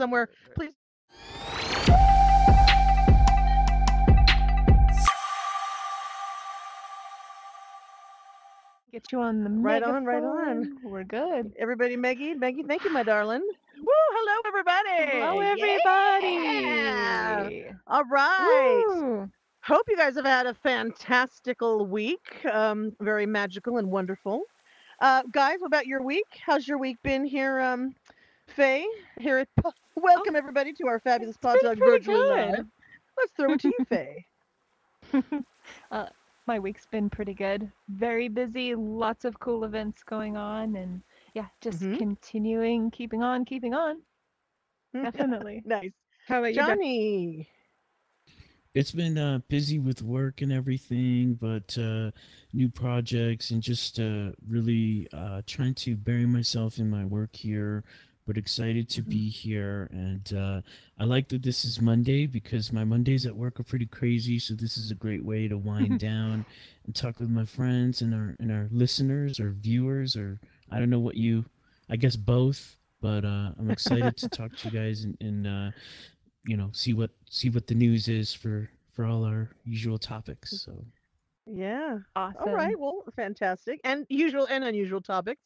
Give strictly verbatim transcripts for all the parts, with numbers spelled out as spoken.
somewhere, please. Get you on the right megaphone. on, right on. We're good. Everybody, Maggie, Maggie, thank you, my darling. Woo! Hello, everybody. Hello, everybody. Yeah. All right. Woo. Hope you guys have had a fantastical week. Um, very magical and wonderful. Uh, guys, what about your week? How's your week been here, um, Faye? Here at welcome oh, everybody to our fabulous Podog Virtual Live. Let's throw it to you, Faye. uh, My week's been pretty good. Very busy, lots of cool events going on, and yeah, just mm-hmm. continuing, keeping on, keeping on. Definitely. Nice. How about Johnny? you, Johnny? It's been uh, busy with work and everything, but uh, new projects and just uh, really uh, trying to bury myself in my work here. But excited to be here, and uh, I like that this is Monday because my Mondays at work are pretty crazy. So this is a great way to wind down and talk with my friends and our and our listeners or viewers, or I don't know what you, I guess both. But uh, I'm excited to talk to you guys and, and uh, you know, see what see what the news is for for all our usual topics. So. Yeah. Awesome. All right. Well, fantastic, and usual and unusual topics.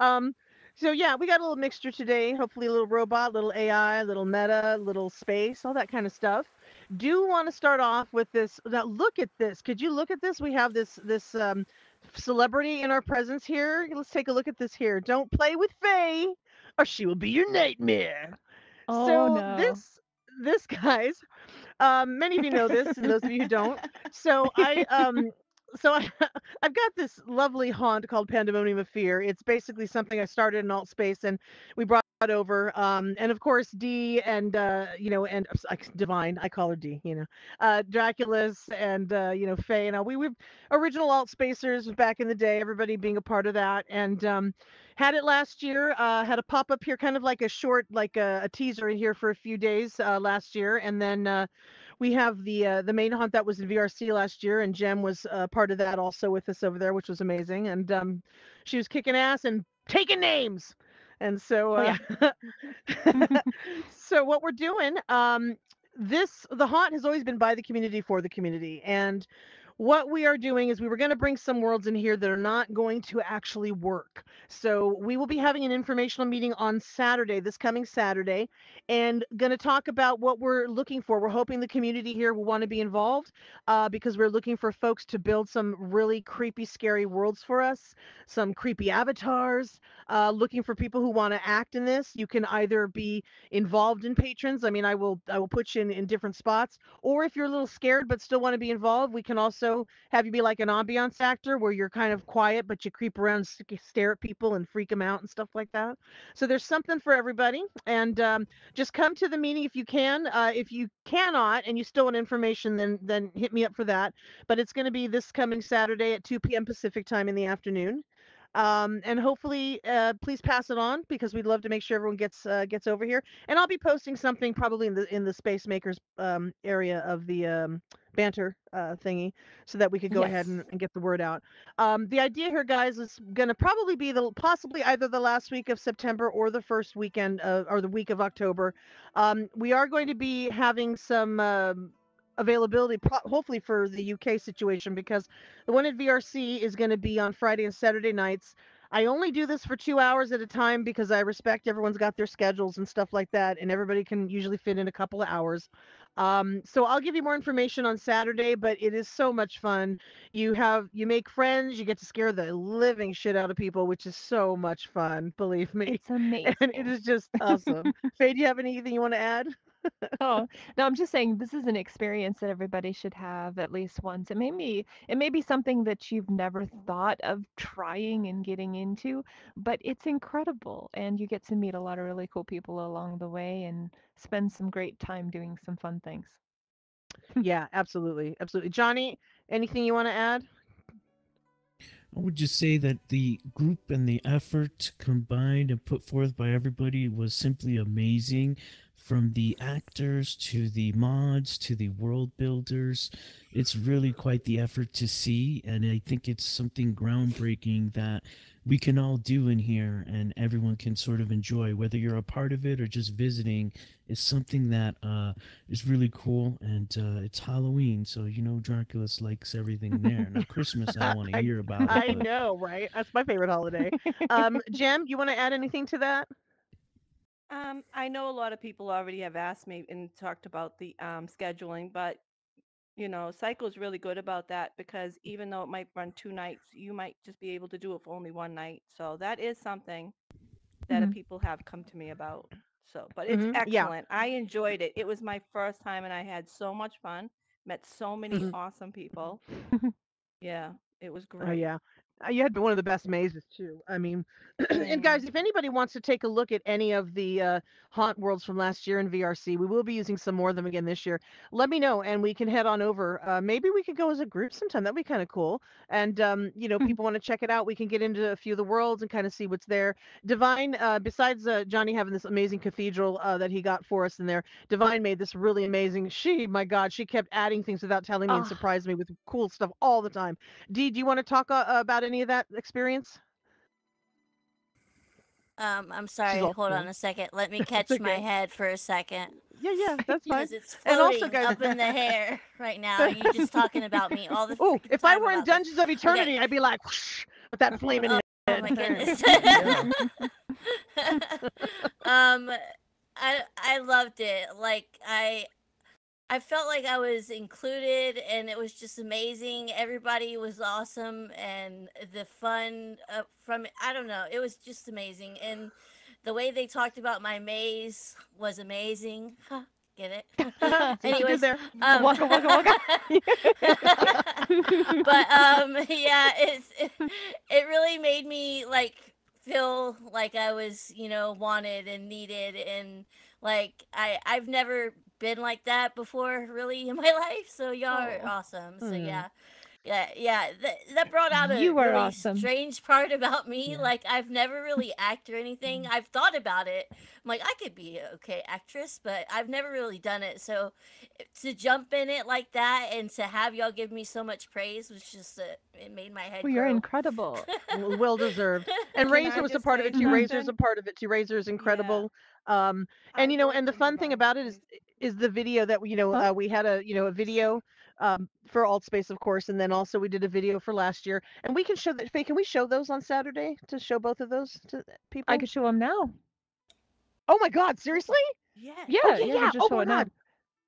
Um. So yeah, we got a little mixture today, hopefully a little robot, little A I, little meta, little space, all that kind of stuff. Do want to start off with this, now look at this, could you look at this? We have this this um, celebrity in our presence here. Let's take a look at this here. Don't play with Faye or she will be your nightmare. Oh, so no. this, this guys, um, many of you know this and those of you who don't. So I... Um, So I, I've got this lovely haunt called Pandemonium of Fear. It's basically something I started in AltSpace and we brought it over. Um, and of course, D and, uh, you know, and uh, Divine, I call her D, you know, uh, Dracula's and, uh, you know, Faye and all. We were original AltSpacers back in the day, everybody being a part of that. And um, had it last year, uh, had a pop up here, kind of like a short, like a, a teaser in here for a few days uh, last year. And then... Uh, We have the uh, the main haunt that was in V R C last year, and Jem was uh, part of that also with us over there, which was amazing. And um, she was kicking ass and taking names. And so, uh, oh, yeah. So what we're doing, um, this the haunt has always been by the community for the community. And what we are doing is we were going to bring some worlds in here that are not going to actually work. So we will be having an informational meeting on Saturday, this coming Saturday, and going to talk about what we're looking for. We're hoping the community here will want to be involved uh, because we're looking for folks to build some really creepy, scary worlds for us, some creepy avatars, uh, looking for people who want to act in this. You can either be involved in patrons. I mean, I will, I will put you in, in different spots, or if you're a little scared but still want to be involved, we can also So have you be like an ambiance actor where you're kind of quiet, but you creep around, stare at people and freak them out and stuff like that. So there's something for everybody. And um, just come to the meeting if you can. Uh, if you cannot and you still want information, then then hit me up for that. But it's going to be this coming Saturday at two p m Pacific time in the afternoon. Um, and hopefully, uh, please pass it on because we'd love to make sure everyone gets, uh, gets over here. And I'll be posting something probably in the, in the Spacemakers, um, area of the, um, banter, uh, thingy so that we could go yes. ahead and, and get the word out. Um, the idea here, guys, is going to probably be the, possibly either the last week of September or the first weekend of, or the week of October. Um, we are going to be having some, um, uh, availability hopefully for the U K situation because the one at V R C is going to be on Friday and Saturday nights. I only do this for two hours at a time because I respect everyone's got their schedules and stuff like that, and everybody can usually fit in a couple of hours. Um, so I'll give you more information on Saturday, but it is so much fun. You have, you make friends, you get to scare the living shit out of people, which is so much fun, believe me. It's amazing. And it is just awesome. Faye, do you have anything you want to add? Oh, no, I'm just saying this is an experience that everybody should have at least once. It may be, it may be something that you've never thought of trying and getting into, but it's incredible. And you get to meet a lot of really cool people along the way and spend some great time doing some fun things. Yeah, absolutely. Absolutely. Johnny, anything you want to add? I would just say that the group and the effort combined and put forth by everybody was simply amazing. from the actors to the mods to the world builders. It's really quite the effort to see, and I think it's something groundbreaking that we can all do in here and everyone can sort of enjoy, whether you're a part of it or just visiting. It's something that uh, is really cool, and uh, it's Halloween, so you know Dracula likes everything there. Now Christmas, I want to hear about it. I but... know, right? That's my favorite holiday. Um, Jem, you want to add anything to that? Um, I know a lot of people already have asked me and talked about the um, scheduling, but you know, Cycle is really good about that, because even though it might run two nights, you might just be able to do it for only one night. So that is something that mm-hmm. people have come to me about. So, but it's mm-hmm. excellent. Yeah. I enjoyed it. It was my first time, and I had so much fun. Met so many mm-hmm. awesome people. Yeah, it was great. Oh yeah, you had one of the best mazes too. I mean, and guys, if anybody wants to take a look at any of the uh, haunt worlds from last year in V R C, we will be using some more of them again this year. Let me know, and we can head on over. Uh, maybe we could go as a group sometime. That'd be kind of cool. And um, you know, people want to check it out. We can get into a few of the worlds and kind of see what's there. Divine, uh, besides uh, Johnny having this amazing cathedral uh, that he got for us in there, Divine made this really amazing. She, my God, she kept adding things without telling me oh. and surprised me with cool stuff all the time. Dee, do you want to talk uh, about any of that experience? Um, I'm sorry. Hold cool. on a second. Let me catch okay. my head for a second. Yeah, yeah, that's fine. Because it's floating and also, guys, up in the hair right now. You're just talking about me all the time. If I were in Dungeons this. of Eternity, okay. I'd be like, whoosh, with that flame in oh, your head. Oh my goodness. um, I I loved it. Like I. I felt like I was included, and it was just amazing. Everybody was awesome, and the fun uh, from it, I don't know, it was just amazing. And the way they talked about my maze was amazing. Huh, get it? Anyways, there. Um, waka, waka, waka. But um, yeah, it's, it, it really made me like feel like I was, you know, wanted and needed, and like I I've never been like that before really in my life, so y'all oh. are awesome. So mm. yeah yeah yeah that, that brought out a you are really awesome. strange part about me. Yeah. Like I've never really acted or anything. I've thought about it, I'm like, I could be an okay actress, but I've never really done it. So to jump in it like that and to have y'all give me so much praise was just a, it made my head well, you're incredible. Well deserved. And Razor was a part of it too. Razor's a part of it too. Razor's incredible. Yeah. Um and you know, and the fun thing about it is is the video that we, you know, uh, we had a, you know, a video um, for AltSpace, of course. And then also we did a video for last year, and we can show that. Can we show those on Saturday to show both of those to people? I could show them now. Oh my God. Seriously? Yeah. Yeah. Okay, yeah. yeah. Just oh my God. Now.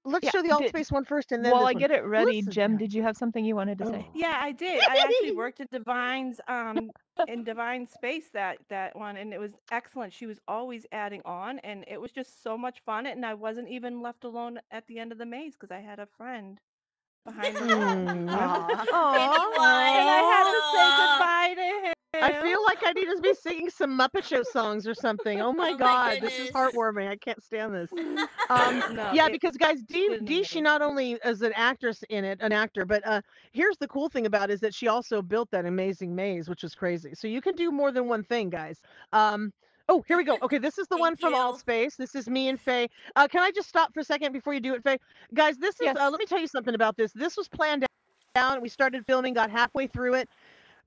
Let's yeah. show the AltSpace one first. And then while I one. get it ready, Listen, Jem, did you have something you wanted to oh. say? Yeah, I did. I actually worked at Divine's, um, in Divine's space that, that one. And it was excellent. She was always adding on, and it was just so much fun. And I wasn't even left alone at the end of the maze, 'cause I had a friend behind me. Mm. Aww. Aww. And I had to say goodbye to him. I feel like I need to be singing some Muppet Show songs or something. Oh my, oh my God, goodness. This is heartwarming. I can't stand this. Um, no, yeah, it, because guys, Dee, Dee, she not only is an actress in it, an actor, but uh, here's the cool thing about it, is that she also built that amazing maze, which is crazy. So you can do more than one thing, guys. Um, oh, here we go. Okay, this is the one from you. AltSpace. This is me and Faye. Uh, can I just stop for a second before you do it, Faye? Guys, this is. Yes. Uh, let me tell you something about this. This was planned out. We started filming, got halfway through it.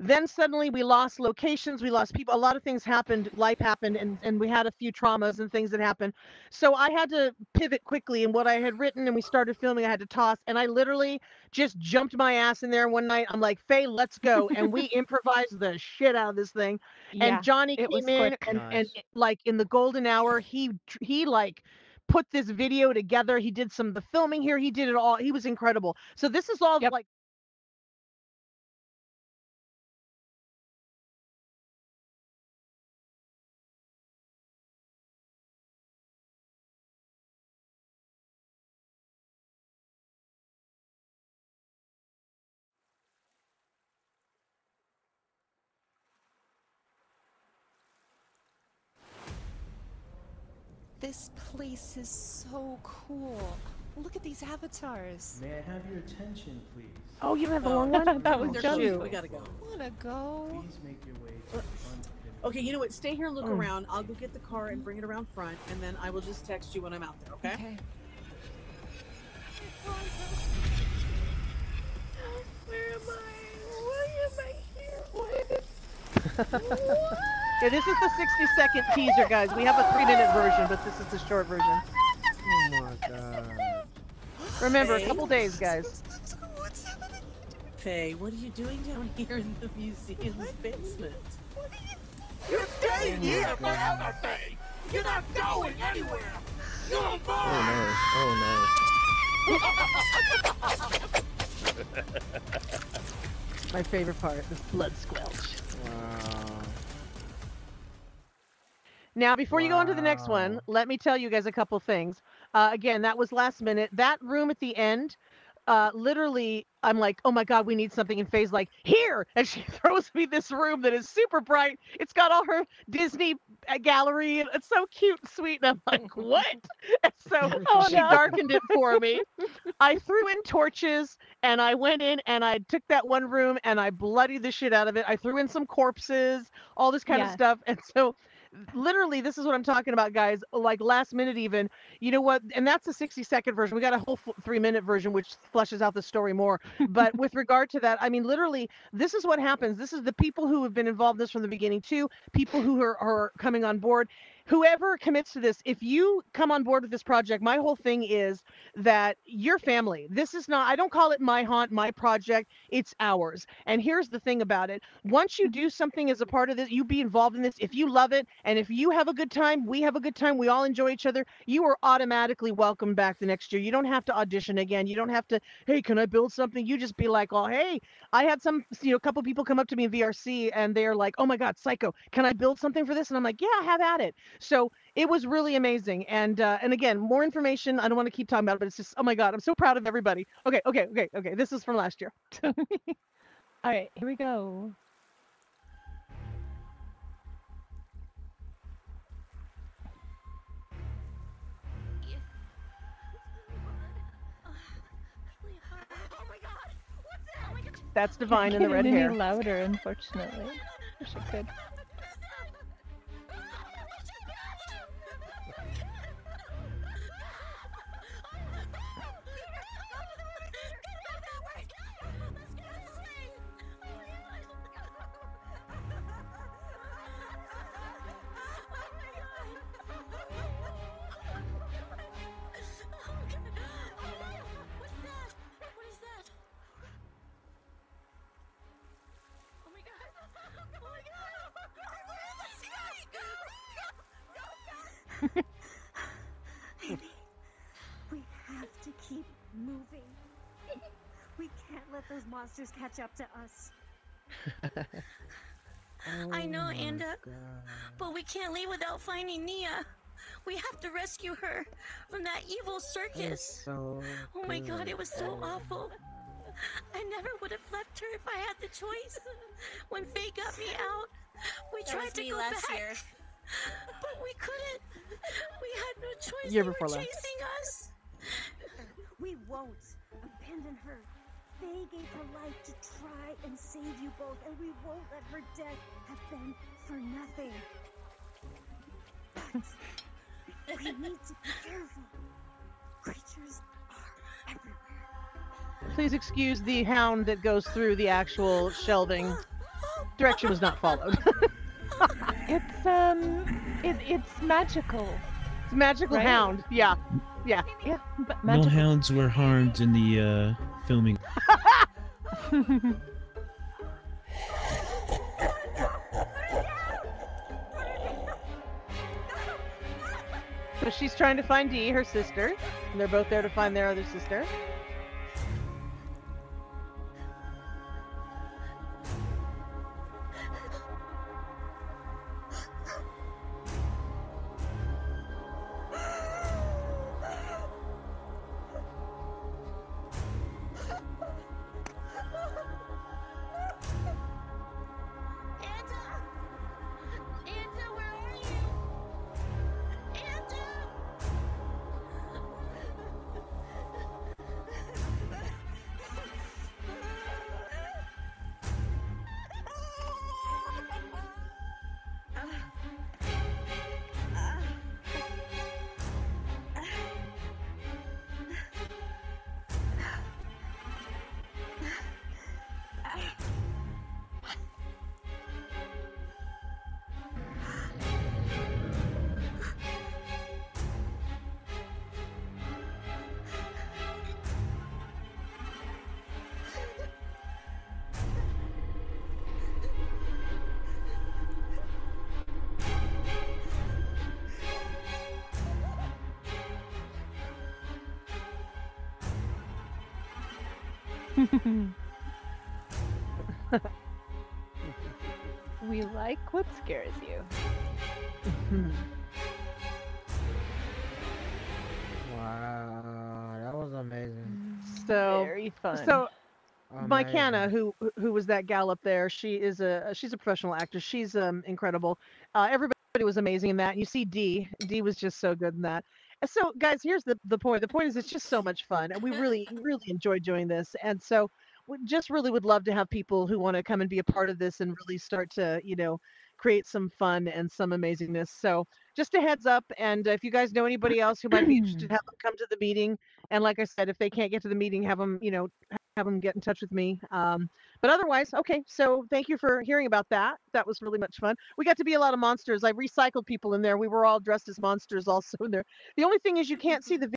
Then suddenly we lost locations, we lost people, a lot of things happened, life happened, and, and we had a few traumas and things that happened. So I had to pivot quickly in what I had written, and we started filming, I had to toss, and I literally just jumped my ass in there one night. I'm like, Faye, let's go. And we improvised the shit out of this thing. Yeah, and Johnny came in and, nice. and like in the golden hour, he he like put this video together. He did some of the filming here. He did it all. He was incredible. So this is all yep. like. This place is so cool. Look at these avatars. May I have your attention, please? Oh, you have a long one? That was just you. We gotta go. I wanna go. Please make your way to the front of the Okay, you know what? Stay here, look oh. around. I'll go get the car and bring it around front, and then I will just text you when I'm out there, okay? Okay. Where am I? Why am I here? Why did... Yeah, this is the sixty second teaser, guys. We have a three minute version, but this is the short version. Oh my god. Remember, Faye? A couple days, guys. What's happening? Faye, what are you doing down here in the museum's what? basement? What are you... You're staying here forever, Faye! You're not going anywhere! You're mine! Oh no, oh no. My favorite part, this blood squelch. Wow. Now, before wow. you go on to the next one, let me tell you guys a couple things. Uh, again, that was last minute. That room at the end, uh, literally, I'm like, oh my God, we need something. And Faye's like, here! And she throws me this room that is super bright. It's got all her Disney gallery. It's so cute and sweet. And I'm like, what? And so oh, she no. darkened it for me. I threw in torches and I went in and I took that one room and I bloodied the shit out of it. I threw in some corpses, all this kind yeah. of stuff. And so... literally, this is what I'm talking about, guys. Like last minute, even, you know what? And that's the sixty second version. We got a whole three minute version, which fleshes out the story more. But with regard to that, I mean, literally, this is what happens. This is the people who have been involved in this from the beginning, too. People who are, are coming on board. Whoever commits to this, if you come on board with this project, my whole thing is that your family, this is not, I don't call it my haunt, my project, it's ours. And here's the thing about it. Once you do something as a part of this, you be involved in this. If you love it, and if you have a good time, we have a good time, we all enjoy each other, you are automatically welcome back the next year. You don't have to audition again. You don't have to, hey, can I build something? You just be like, oh, hey, I had some, you know, a couple people come up to me in V R C and they're like, oh my God, Psycho, can I build something for this? And I'm like, yeah, have at it. So it was really amazing. And uh, and again, more information. I don't want to keep talking about it, but it's just, oh my God, I'm so proud of everybody. Okay, okay, okay, okay. This is from last year. All right, here we go. That's Divine in the red hair. Any louder, unfortunately. Wish I could. Those monsters catch up to us. Oh, I know, Anda, God. But we can't leave without finding Nia. We have to rescue her from that evil circus. So oh my good. God, it was so awful. I never would have left her if I had the choice. When Faye got me out, we that tried to go last back, year. But we couldn't. We had no choice. Year they before were last. Chasing us. We won't abandon her. Faye gave her life to try and save you both, and we won't let her death have been for nothing. But we need to be careful. Creatures are everywhere. Please excuse the hound that goes through the actual shelving. Direction was not followed. It's um, it, it's magical. It's a magical right? hound. Yeah, yeah, yeah. But magical. No hounds were harmed in the uh. filming. So she's trying to find Dee, her sister, and they're both there to find their other sister. We like what scares you. Wow, that was amazing. So very fun. So amazing. Mycana, who who was that gal up there, she is a she's a professional actor. She's um incredible. Uh, everybody was amazing in that. You see, D D was just so good in that. So guys, here's the the point. The point is, it's just so much fun, and we really really enjoy doing this. And so we just really would love to have people who want to come and be a part of this and really start to, you know, create some fun and some amazingness. So just a heads up, and if you guys know anybody else who might be interested, have them come to the meeting. And like I said, if they can't get to the meeting, have them, you know, have them get in touch with me. Um, but otherwise, okay, so thank you for hearing about that. That was really much fun. We got to be a lot of monsters. I recycled people in there. We were all dressed as monsters also in there. The only thing is you can't see the video.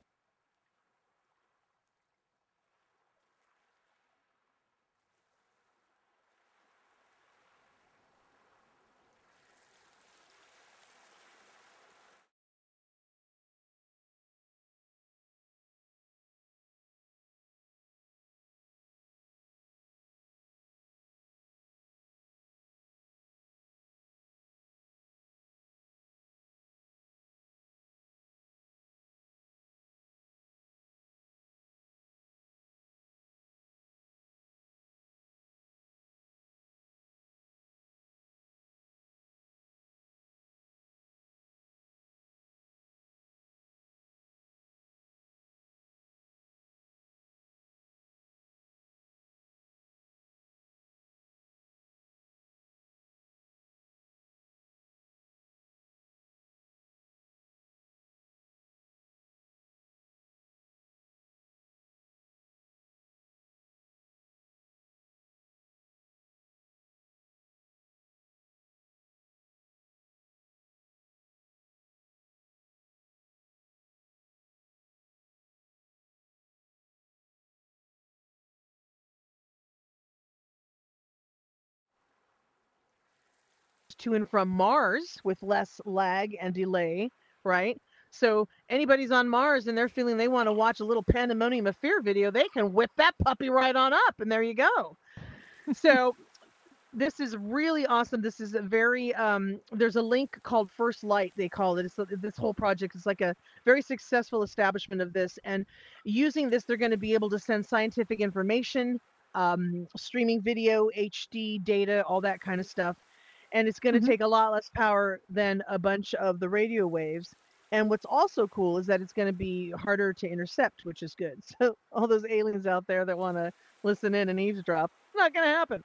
To and from Mars with less lag and delay, right? So anybody's on Mars and they're feeling they want to watch a little Pandemonium of Fear video, they can whip that puppy right on up, and there you go. So this is really awesome. This is a very, um, there's a link called First Light, they call it. It's, this whole project is like a very successful establishment of this. And using this, they're going to be able to send scientific information, um, streaming video, H D data, all that kind of stuff. And it's going to mm-hmm. take a lot less power than a bunch of the radio waves. And what's also cool is that it's going to be harder to intercept, which is good. So all those aliens out there that want to listen in and eavesdrop, not going to happen.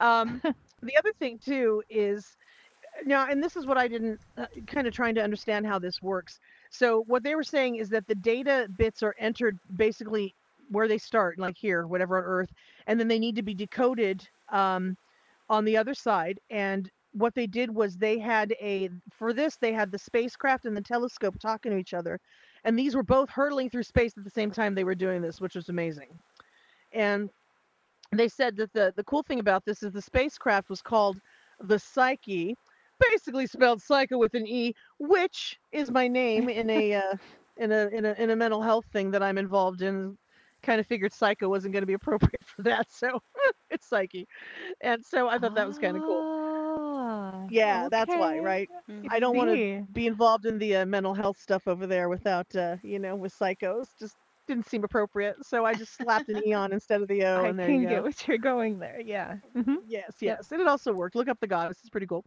Um, the other thing, too, is now, and this is what I didn't uh, kind of trying to understand how this works. So what they were saying is that the data bits are entered basically where they start, like here, whatever on Earth, and then they need to be decoded um, on the other side. And what they did was they had a, for this, they had the spacecraft and the telescope talking to each other. And these were both hurtling through space at the same time they were doing this, which was amazing. And they said that the, the cool thing about this is the spacecraft was called the Psyche, basically spelled psycho with an E, which is my name in a, uh, in a, in a, in a mental health thing that I'm involved in. Kind of figured psycho wasn't going to be appropriate for that. So it's Psyche. And so I thought that was kind of cool. Yeah, okay. That's why, right? Mm-hmm. I don't want to be involved in the uh, mental health stuff over there without, uh, you know, with psychos. Just didn't seem appropriate. So I just slapped an E on instead of the O. I and there can you go. Get what you're going there. Yeah. Mm-hmm. Yes, yes. Yep. And it also worked. Look up the goddess. It's pretty cool.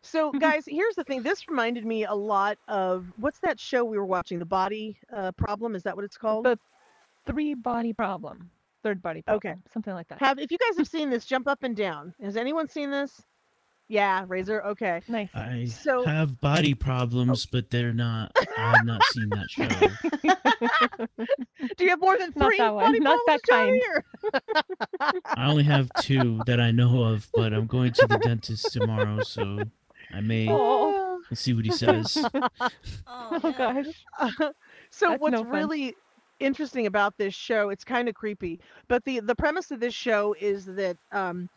So, guys, here's the thing. This reminded me a lot of, what's that show we were watching? The Body uh, Problem? Is that what it's called? The Three Body Problem. Third Body Problem. Okay. Something like that. Have, if you guys have seen this, jump up and down. Has anyone seen this? Yeah, Razor. Okay. Nice. I so, have body problems, oh. but they're not. I have not seen that show. Do you have more than three not body not problems? That kind. I only have two that I know of, but I'm going to the dentist tomorrow, so I may oh. see what he says. Oh gosh. Uh, so That's what's no really fun. Interesting about this show? It's kind of creepy, but the the premise of this show is that. Um,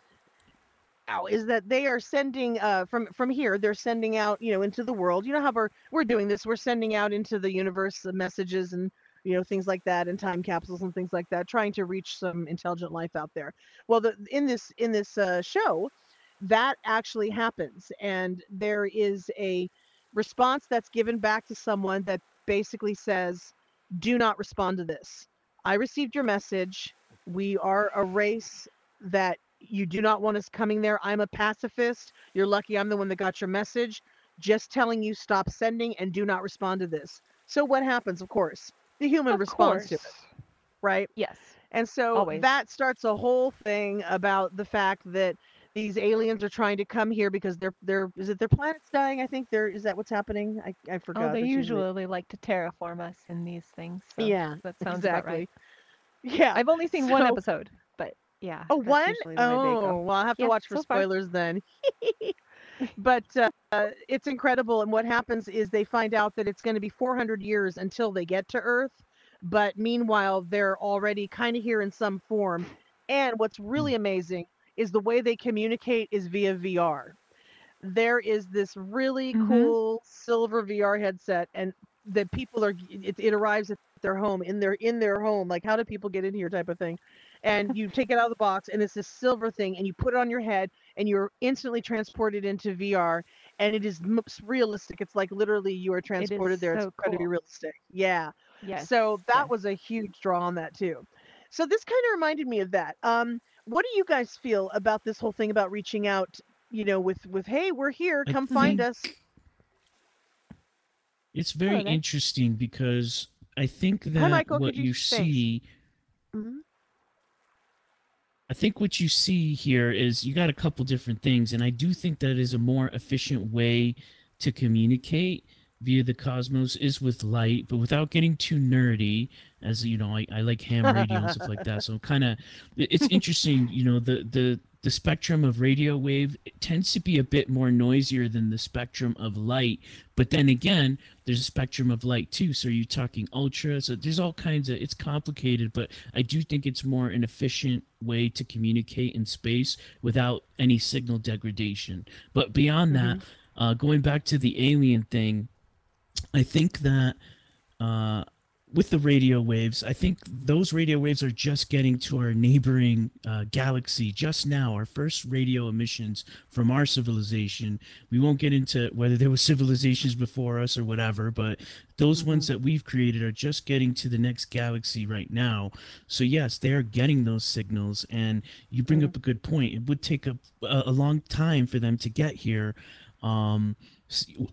Out, is that they are sending uh from from here they're sending out, you know, into the world. You know how we're we're doing this, we're sending out into the universe the messages and you know, things like that, and time capsules and things like that, trying to reach some intelligent life out there. Well, the, in this in this uh, show, that actually happens, and there is a response that's given back to someone that basically says, "Do not respond to this. I received your message. We are a race that you do not want us coming there. I'm a pacifist. You're lucky I'm the one that got your message. Just telling you stop sending and do not respond to this." So what happens, of course? The human responds to it, right? Yes. And so Always. that starts a whole thing about the fact that these aliens are trying to come here because they're, they're, is it their planet's dying? I think they're, is that what's happening? I, I forgot. Oh, they usually like to terraform us in these things. So yeah, that sounds exactly. about right. Yeah. I've only seen so, one episode, but yeah. Oh, one? Oh, well, I'll have to yeah, watch for so spoilers far. then. But uh, it's incredible. And what happens is they find out that it's going to be four hundred years until they get to Earth. But meanwhile, they're already kind of here in some form. And what's really amazing is the way they communicate is via V R. There is this really mm-hmm. cool silver V R headset, and the people are, it, it arrives at their home, in their, in their home, like, how do people get in here type of thing. And you take it out of the box, and it's this silver thing, and you put it on your head, and you're instantly transported into V R, and it is realistic. It's like literally you are transported it there. So it's cool. Incredibly realistic. Yeah. Yes. So that yes. was a huge draw on that too. So this kind of reminded me of that. Um, what do you guys feel about this whole thing about reaching out, you know, with, with, hey, we're here, come I find us. It's very Hello, interesting because I think that Hi, Michael, what you, you see, mm-hmm. I think what you see here is you got a couple different things, and I do think that is a more efficient way to communicate via the cosmos is with light, but without getting too nerdy, as you know, I, I like ham radio and stuff like that. So kind of, it's interesting, you know, the, the, the spectrum of radio wave it tends to be a bit more noisier than the spectrum of light. But then again, there's a spectrum of light too. So you're talking ultra. So there's all kinds of, it's complicated, but I do think it's more an efficient way to communicate in space without any signal degradation. But beyond that, mm-hmm. uh, going back to the alien thing, I think that uh, with the radio waves, I think those radio waves are just getting to our neighboring uh, galaxy just now, our first radio emissions from our civilization. We won't get into whether there were civilizations before us or whatever, but those mm-hmm. ones that we've created are just getting to the next galaxy right now. So yes, they are getting those signals, and you bring mm-hmm. up a good point. It would take a, a long time for them to get here. Um,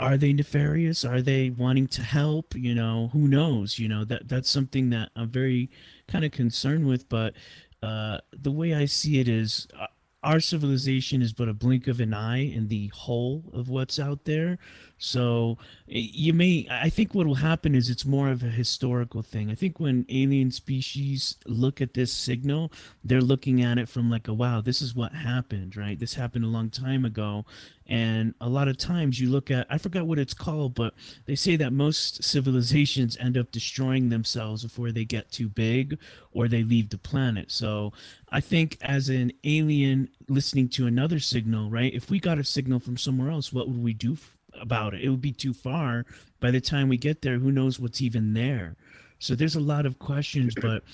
Are they nefarious? Are they wanting to help? You know, who knows? You know, that that's something that I'm very kind of concerned with. But uh, the way I see it is uh, our civilization is but a blink of an eye in the whole of what's out there. So you may, I think what will happen is it's more of a historical thing. I think when alien species look at this signal, they're looking at it from like, a, wow, this is what happened, right? This happened a long time ago. And a lot of times you look at, I forgot what it's called, but they say that most civilizations end up destroying themselves before they get too big or they leave the planet. So I think as an alien listening to another signal, right? If we got a signal from somewhere else, what would we do about it? It would be too far. By the time we get there, who knows what's even there? So there's a lot of questions, but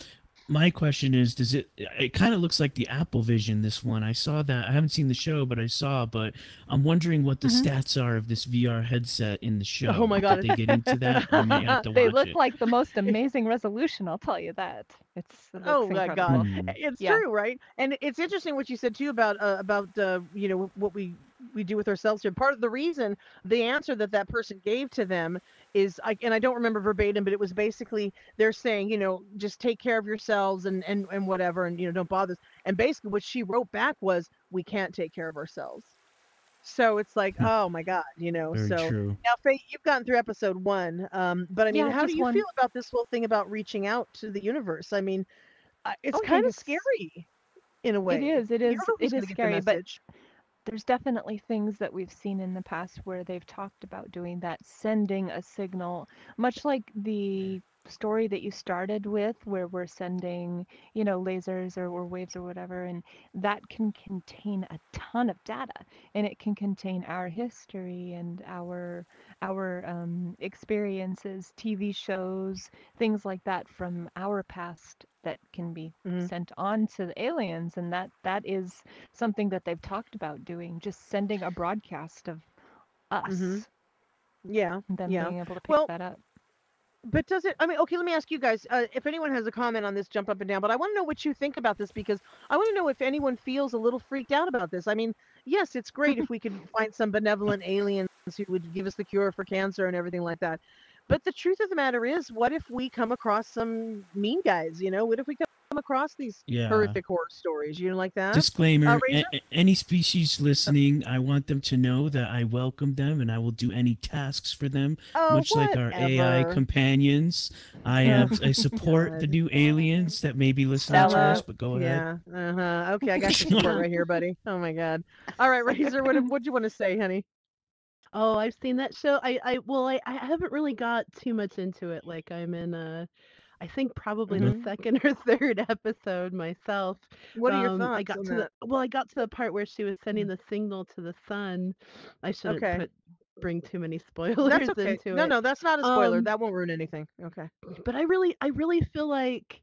my question is, does it, it kind of looks like the Apple Vision, this one. I saw that. I haven't seen the show, but I saw, but I'm wondering what the mm-hmm. stats are of this V R headset in the show. Oh my God. Did they get into that? Or may have to watch they look it? Like the most amazing resolution. I'll tell you that. It's, it oh my incredible. God. Mm-hmm. It's yeah. true. Right. And it's interesting what you said too about, uh, about, uh, you know, what we, we do with ourselves here. Part of the reason the answer that that person gave to them is, I, and I don't remember verbatim, but it was basically they're saying, you know, just take care of yourselves and, and, and whatever, and, you know, don't bother us. And basically what she wrote back was, we can't take care of ourselves. So it's like, oh my God, you know, Very so true. Now Faye, you've gotten through episode one. Um, but I mean, yeah, how do you one... feel about this whole thing about reaching out to the universe? I mean, uh, it's oh, kind of scary in a way. It is, it is, it is scary, but there's definitely things that we've seen in the past where they've talked about doing that, sending a signal, much like the story that you started with, where we're sending, you know, lasers or, or waves or whatever, and that can contain a ton of data, and it can contain our history and our our um, experiences, T V shows, things like that from our past that can be mm-hmm. sent on to the aliens, and that that is something that they've talked about doing, just sending a broadcast of us. Mm-hmm. Yeah. And then yeah. being able to pick well, that up. But does it, I mean, okay, let me ask you guys, uh, if anyone has a comment on this, jump up and down, but I want to know what you think about this, because I want to know if anyone feels a little freaked out about this. I mean, yes, it's great if we could find some benevolent aliens who would give us the cure for cancer and everything like that. But the truth of the matter is, what if we come across some mean guys, you know? What if we come across these yeah. horrific horror stories, you know, like that? Disclaimer, uh, a any species listening, I want them to know that I welcome them and I will do any tasks for them, oh, much whatever. like our A I companions. I uh, I support the new aliens that may be listening Stella. to us, but go ahead. Yeah, uh-huh. Okay, I got your support right here, buddy. Oh, my God. All right, Razor, what what'd you want to say, honey? Oh, I've seen that show. I, I well, I, I haven't really got too much into it. Like, I'm in a, I think probably mm-hmm. the second or third episode myself. What are your um, thoughts I got on to that? The, well, I got to the part where she was sending the signal to the sun. I shouldn't okay. put, bring too many spoilers that's okay. into no, it. No, no, that's not a spoiler. Um, that won't ruin anything. Okay. But I really, I really feel like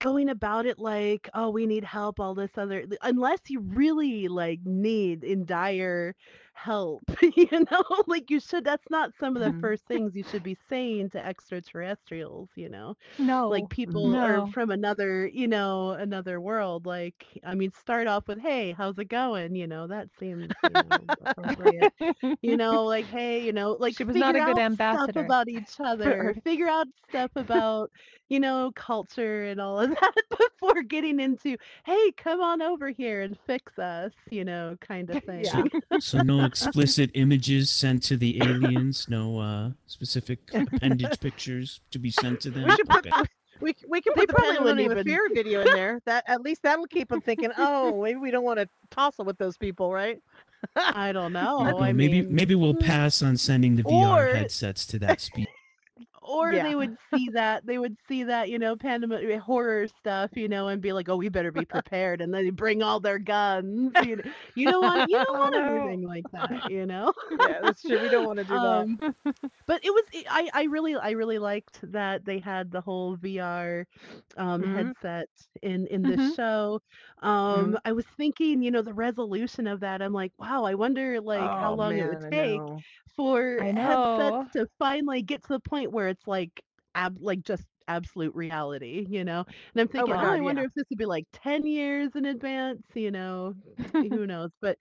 going about it like, oh, we need help, all this other, unless you really like need in dire help, you know, like you should, that's not some of the first things you should be saying to extraterrestrials, you know, no, like people no. are from another, you know, another world. Like, I mean, start off with, hey, how's it going? You know, that seems, you know, appropriate. You know, like, hey, you know, like she was not a good ambassador. Stuff about each other, figure out stuff about, you know, culture and all of that before getting into, hey, come on over here and fix us, you know, kind of thing. Yeah. So no explicit images sent to the aliens, no uh, specific appendage pictures to be sent to them. We should put, okay. we, we can put they the Pandemonium of Fear video in there. That at least that'll keep them thinking, oh, maybe we don't want to tussle with those people, right? I don't know. Yeah, well, I maybe mean... maybe we'll pass on sending the V R or... headsets to that species. Or yeah. they would see that, they would see that, you know, pandemic horror stuff, you know, and be like, oh, we better be prepared. And then they bring all their guns. You know, you don't want, you don't want everything like that, you know? Yeah, that's true. We don't want to do um, that. But it was, I, I really, I really liked that they had the whole V R um, mm-hmm. headset in, in this mm-hmm. show. Um, mm-hmm. I was thinking, you know, the resolution of that, I'm like, wow, I wonder like oh, how long man, it would take for headsets to finally get to the point where it's like ab like just absolute reality, you know? And I'm thinking, oh, wow, oh I yeah. wonder if this would be like ten years in advance, you know, who knows? But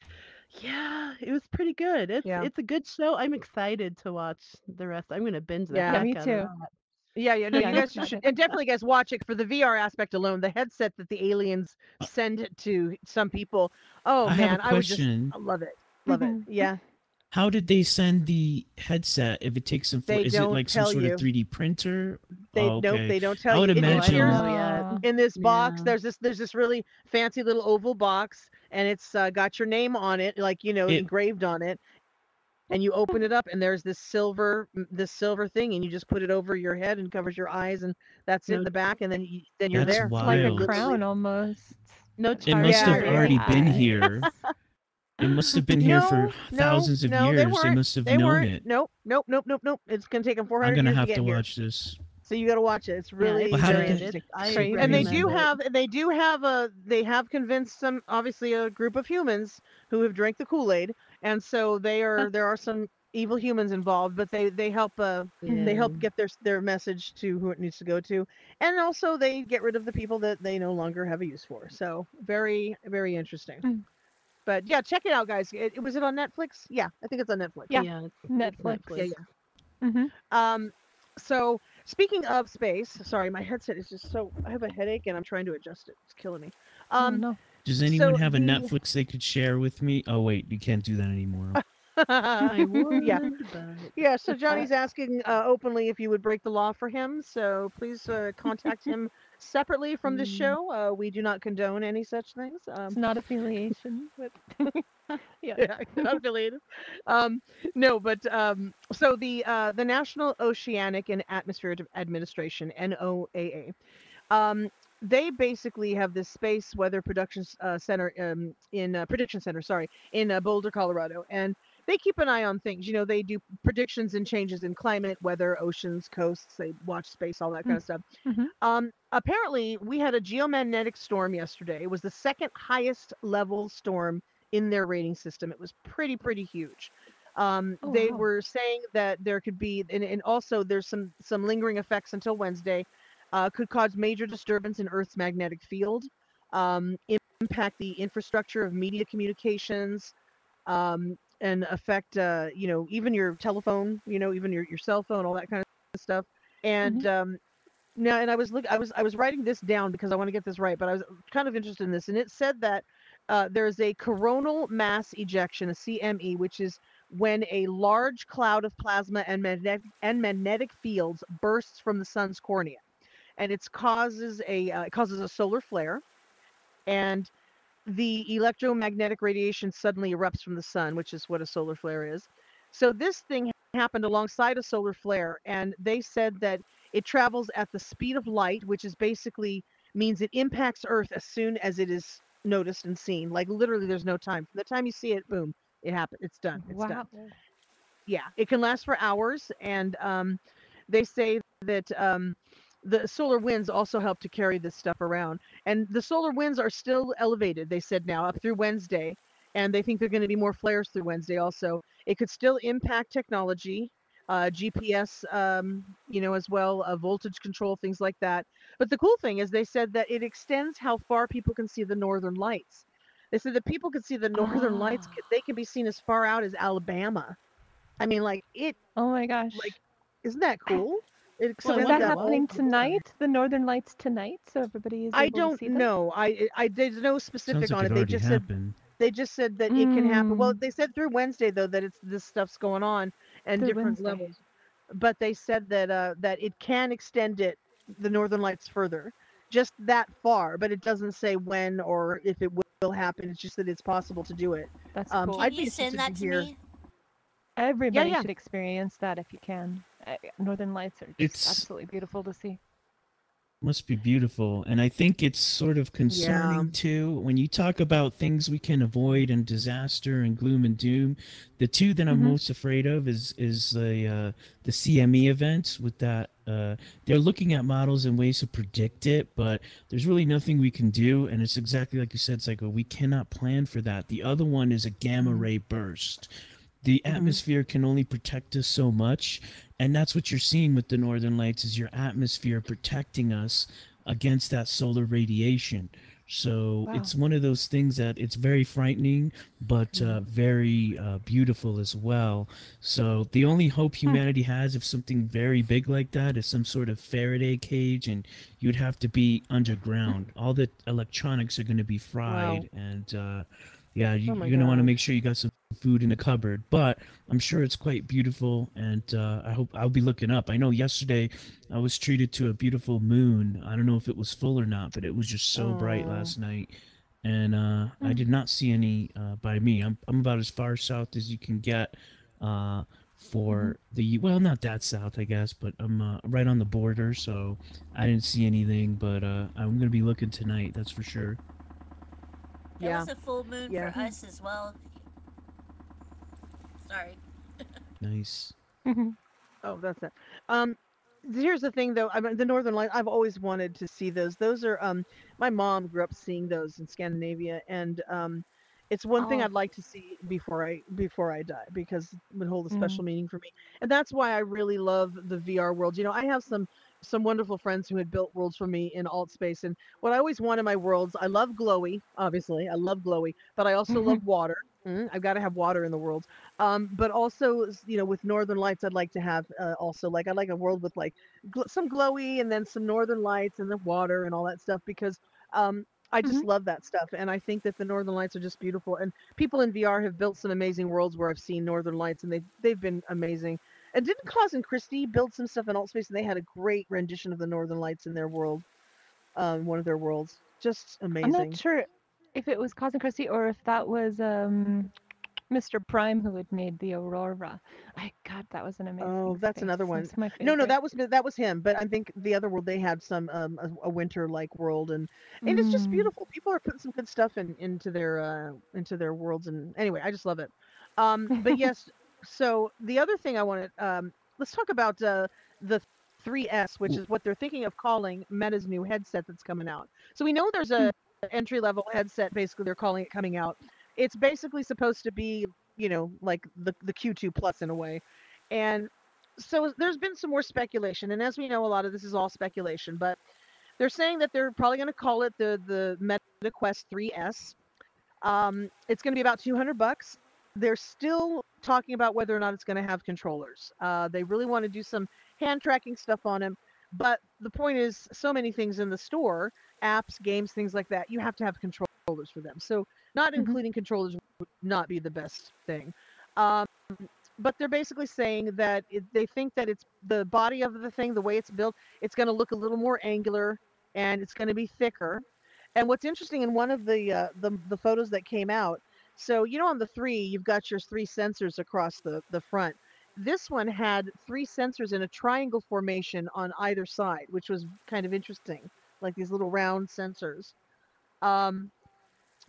yeah, it was pretty good. It's yeah. it's a good show. I'm excited to watch the rest. I'm gonna binge the yeah, heck me out too. Of that. Yeah, yeah, no, yeah, you guys should, and definitely guys watch it for the V R aspect alone. The headset that the aliens send to some people. Oh I man, I would just I love it. Love it. Yeah. How did they send the headset if it takes some they is it like some sort you. of three D printer? They oh, okay. don't they don't tell you. I would you. imagine uh, in this box yeah. there's this there's this really fancy little oval box and it's uh, got your name on it, like, you know, it, engraved on it. And you open it up and there's this silver this silver thing and you just put it over your head and covers your eyes and that's no, in the back and then you, then you're there. Wild. Like a crown almost. No charge. It must have already been here. It must have been here no, for thousands no, of no, years. They, they must have they known weren't. it. Nope, nope, nope, nope, nope. It's gonna take them four hundred. I'm gonna years have to, to watch here. this. So you gotta watch it. It's really yeah, very interesting. It, and they do it. have, they do have a, they have convinced some, obviously a group of humans who have drank the Kool-Aid, and so they are. There are some evil humans involved, but they they help. Uh, yeah. They help get their their message to who it needs to go to, and also they get rid of the people that they no longer have a use for. So very, very interesting. Mm. But yeah, check it out, guys. It, was it on Netflix? Yeah, I think it's on Netflix. Yeah, yeah it's, Netflix. It's Netflix. Yeah, yeah. Mm-hmm. Um, so speaking of space, sorry, my headset is just so I have a headache and I'm trying to adjust it. It's killing me. Um, oh, no. Does anyone so have a the... Netflix they could share with me? Oh wait, you can't do that anymore. I would, yeah. Yeah, so Johnny's asking uh, openly if you would break the law for him. So please uh, contact him separately from this show. Uh, we do not condone any such things. Um, it's not affiliation. But yeah, yeah, not affiliated. Um, no, but um, so the, uh, the National Oceanic and Atmospheric Administration, N O A A, um, they basically have this space weather production uh, center um, in uh, prediction center, sorry, in uh, Boulder, Colorado, and they keep an eye on things. You know, they do predictions and changes in climate, weather, oceans, coasts. They watch space, all that kind of stuff. Mm-hmm. Um, apparently, we had a geomagnetic storm yesterday. It was the second highest level storm in their rating system. It was pretty, pretty huge. Um, oh, they wow. were saying that there could be, and, and also there's some some lingering effects until Wednesday. Uh, could cause major disturbance in Earth's magnetic field, um, impact the infrastructure of media communications, um, and affect, uh, you know, even your telephone, you know, even your, your cell phone, all that kind of stuff. And mm-hmm. um, now, and I was look, I was I was writing this down because I want to get this right, but I was kind of interested in this. And it said that uh, there is a coronal mass ejection, a C M E, which is when a large cloud of plasma and magnetic and magnetic fields bursts from the sun's cornea. And it causes a uh, it causes a solar flare, and the electromagnetic radiation suddenly erupts from the sun, which is what a solar flare is. So this thing happened alongside a solar flare, and they said that it travels at the speed of light, which is basically means it impacts Earth as soon as it is noticed and seen. Like literally, there's no time. From the time you see it, boom, it happened. It's done. It's wow. done. Yeah, it can last for hours, and um, they say that. Um, The solar winds also help to carry this stuff around. And the solar winds are still elevated, they said now, up through Wednesday. And they think there are going to be more flares through Wednesday also. It could still impact technology, uh, G P S, um, you know, as well, uh, voltage control, things like that. But the cool thing is they said that it extends how far people can see the northern lights. They said that people can see the northern oh. lights. They can be seen as far out as Alabama. I mean, like it. Oh, my gosh. Like, isn't that cool? It, well, is that, that happening well. tonight? The northern lights tonight, so everybody is. I able don't to see know. I, I, there's no specific like on it. They just happened. said they just said that mm. it can happen. Well, they said through Wednesday though that it's this stuff's going on and through different Wednesday. levels. But they said that uh, that it can extend it, the northern lights further, just that far. But it doesn't say when or if it will happen. It's just that it's possible to do it. That's um, cool. Can I'd you be send that to hear. me? Everybody yeah, yeah. should experience that if you can. Northern lights are just it's, absolutely beautiful to see. Must be beautiful. And I think it's sort of concerning yeah. too. When you talk about things we can avoid and disaster and gloom and doom, the two that I'm mm-hmm. most afraid of is is the uh, the C M E events with that. Uh, they're looking at models and ways to predict it, but there's really nothing we can do. And it's exactly like you said, Psycho, we cannot plan for that. The other one is a gamma ray burst. The atmosphere mm-hmm. can only protect us so much, and that's what you're seeing with the northern lights is your atmosphere protecting us against that solar radiation. So wow. it's one of those things that it's very frightening, but uh, very uh, beautiful as well. So the only hope humanity has if something very big like that is some sort of Faraday cage, and you'd have to be underground. All the electronics are going to be fried, wow. and uh, yeah, you, oh you're going to want to make sure you got some food in the cupboard, but I'm sure it's quite beautiful, and uh, I hope I'll be looking up. I know yesterday I was treated to a beautiful moon. I don't know if it was full or not, but it was just so Aww. bright last night, and uh, I did not see any uh, by me. I'm, I'm about as far south as you can get uh, for the, well, not that south, I guess, but I'm uh, right on the border, so I didn't see anything, but uh, I'm going to be looking tonight, that's for sure. There yeah. was a full moon yeah. for us as well. Sorry. Nice. Mm-hmm. Oh, that's it. Um, here's the thing, though. I mean, the northern lights, I've always wanted to see those. Those are, um, my mom grew up seeing those in Scandinavia, and um, it's one oh. thing I'd like to see before I before I die, because it would hold a special mm. meaning for me. And that's why I really love the V R world. You know, I have some some wonderful friends who had built worlds for me in AltSpace, and what I always want in my worlds, I love glowy, obviously. I love glowy, but I also love water. Mm, I've got to have water in the world. Um, but also, you know, with northern lights, I'd like to have uh, also like, I'd like a world with like gl some glowy and then some northern lights and the water and all that stuff, because um, I just mm-hmm. love that stuff. And I think that the Northern Lights are just beautiful. And people in V R have built some amazing worlds where I've seen Northern Lights, and they, they've been amazing. And didn't Claus and Christy build some stuff in AltSpace, and they had a great rendition of the Northern Lights in their world, um, one of their worlds. Just amazing. I'm not sure if it was Claus and Christy or if that was um, Mister Prime who had made the Aurora. I God, that was an amazing. Oh, that's space. Another one. That's no, no, that was that was him. But I think the other world they had some um, a, a winter-like world, and and mm. it's just beautiful. People are putting some good stuff in into their uh, into their worlds, and anyway, I just love it. Um, but yes. So the other thing I wanted, um, let's talk about uh, the three S, which is what they're thinking of calling Meta's new headset that's coming out. So we know there's a entry-level headset, basically they're calling it coming out. It's basically supposed to be, you know, like the, the Q two plus in a way. And so there's been some more speculation. And as we know, a lot of this is all speculation, but they're saying that they're probably going to call it the, the Meta Quest three S. Um, it's going to be about two hundred bucks. They're still talking about whether or not it's going to have controllers. Uh, they really want to do some hand tracking stuff on them. But the point is, so many things in the store, apps, games, things like that, you have to have controllers for them. So not mm-hmm. including controllers would not be the best thing. Um, but they're basically saying that it, they think that it's the body of the thing, the way it's built, it's going to look a little more angular and it's going to be thicker. And what's interesting in one of the, uh, the, the photos that came out, so, you know, on the three, you've got your three sensors across the, the front. This one had three sensors in a triangle formation on either side, which was kind of interesting, like these little round sensors, um,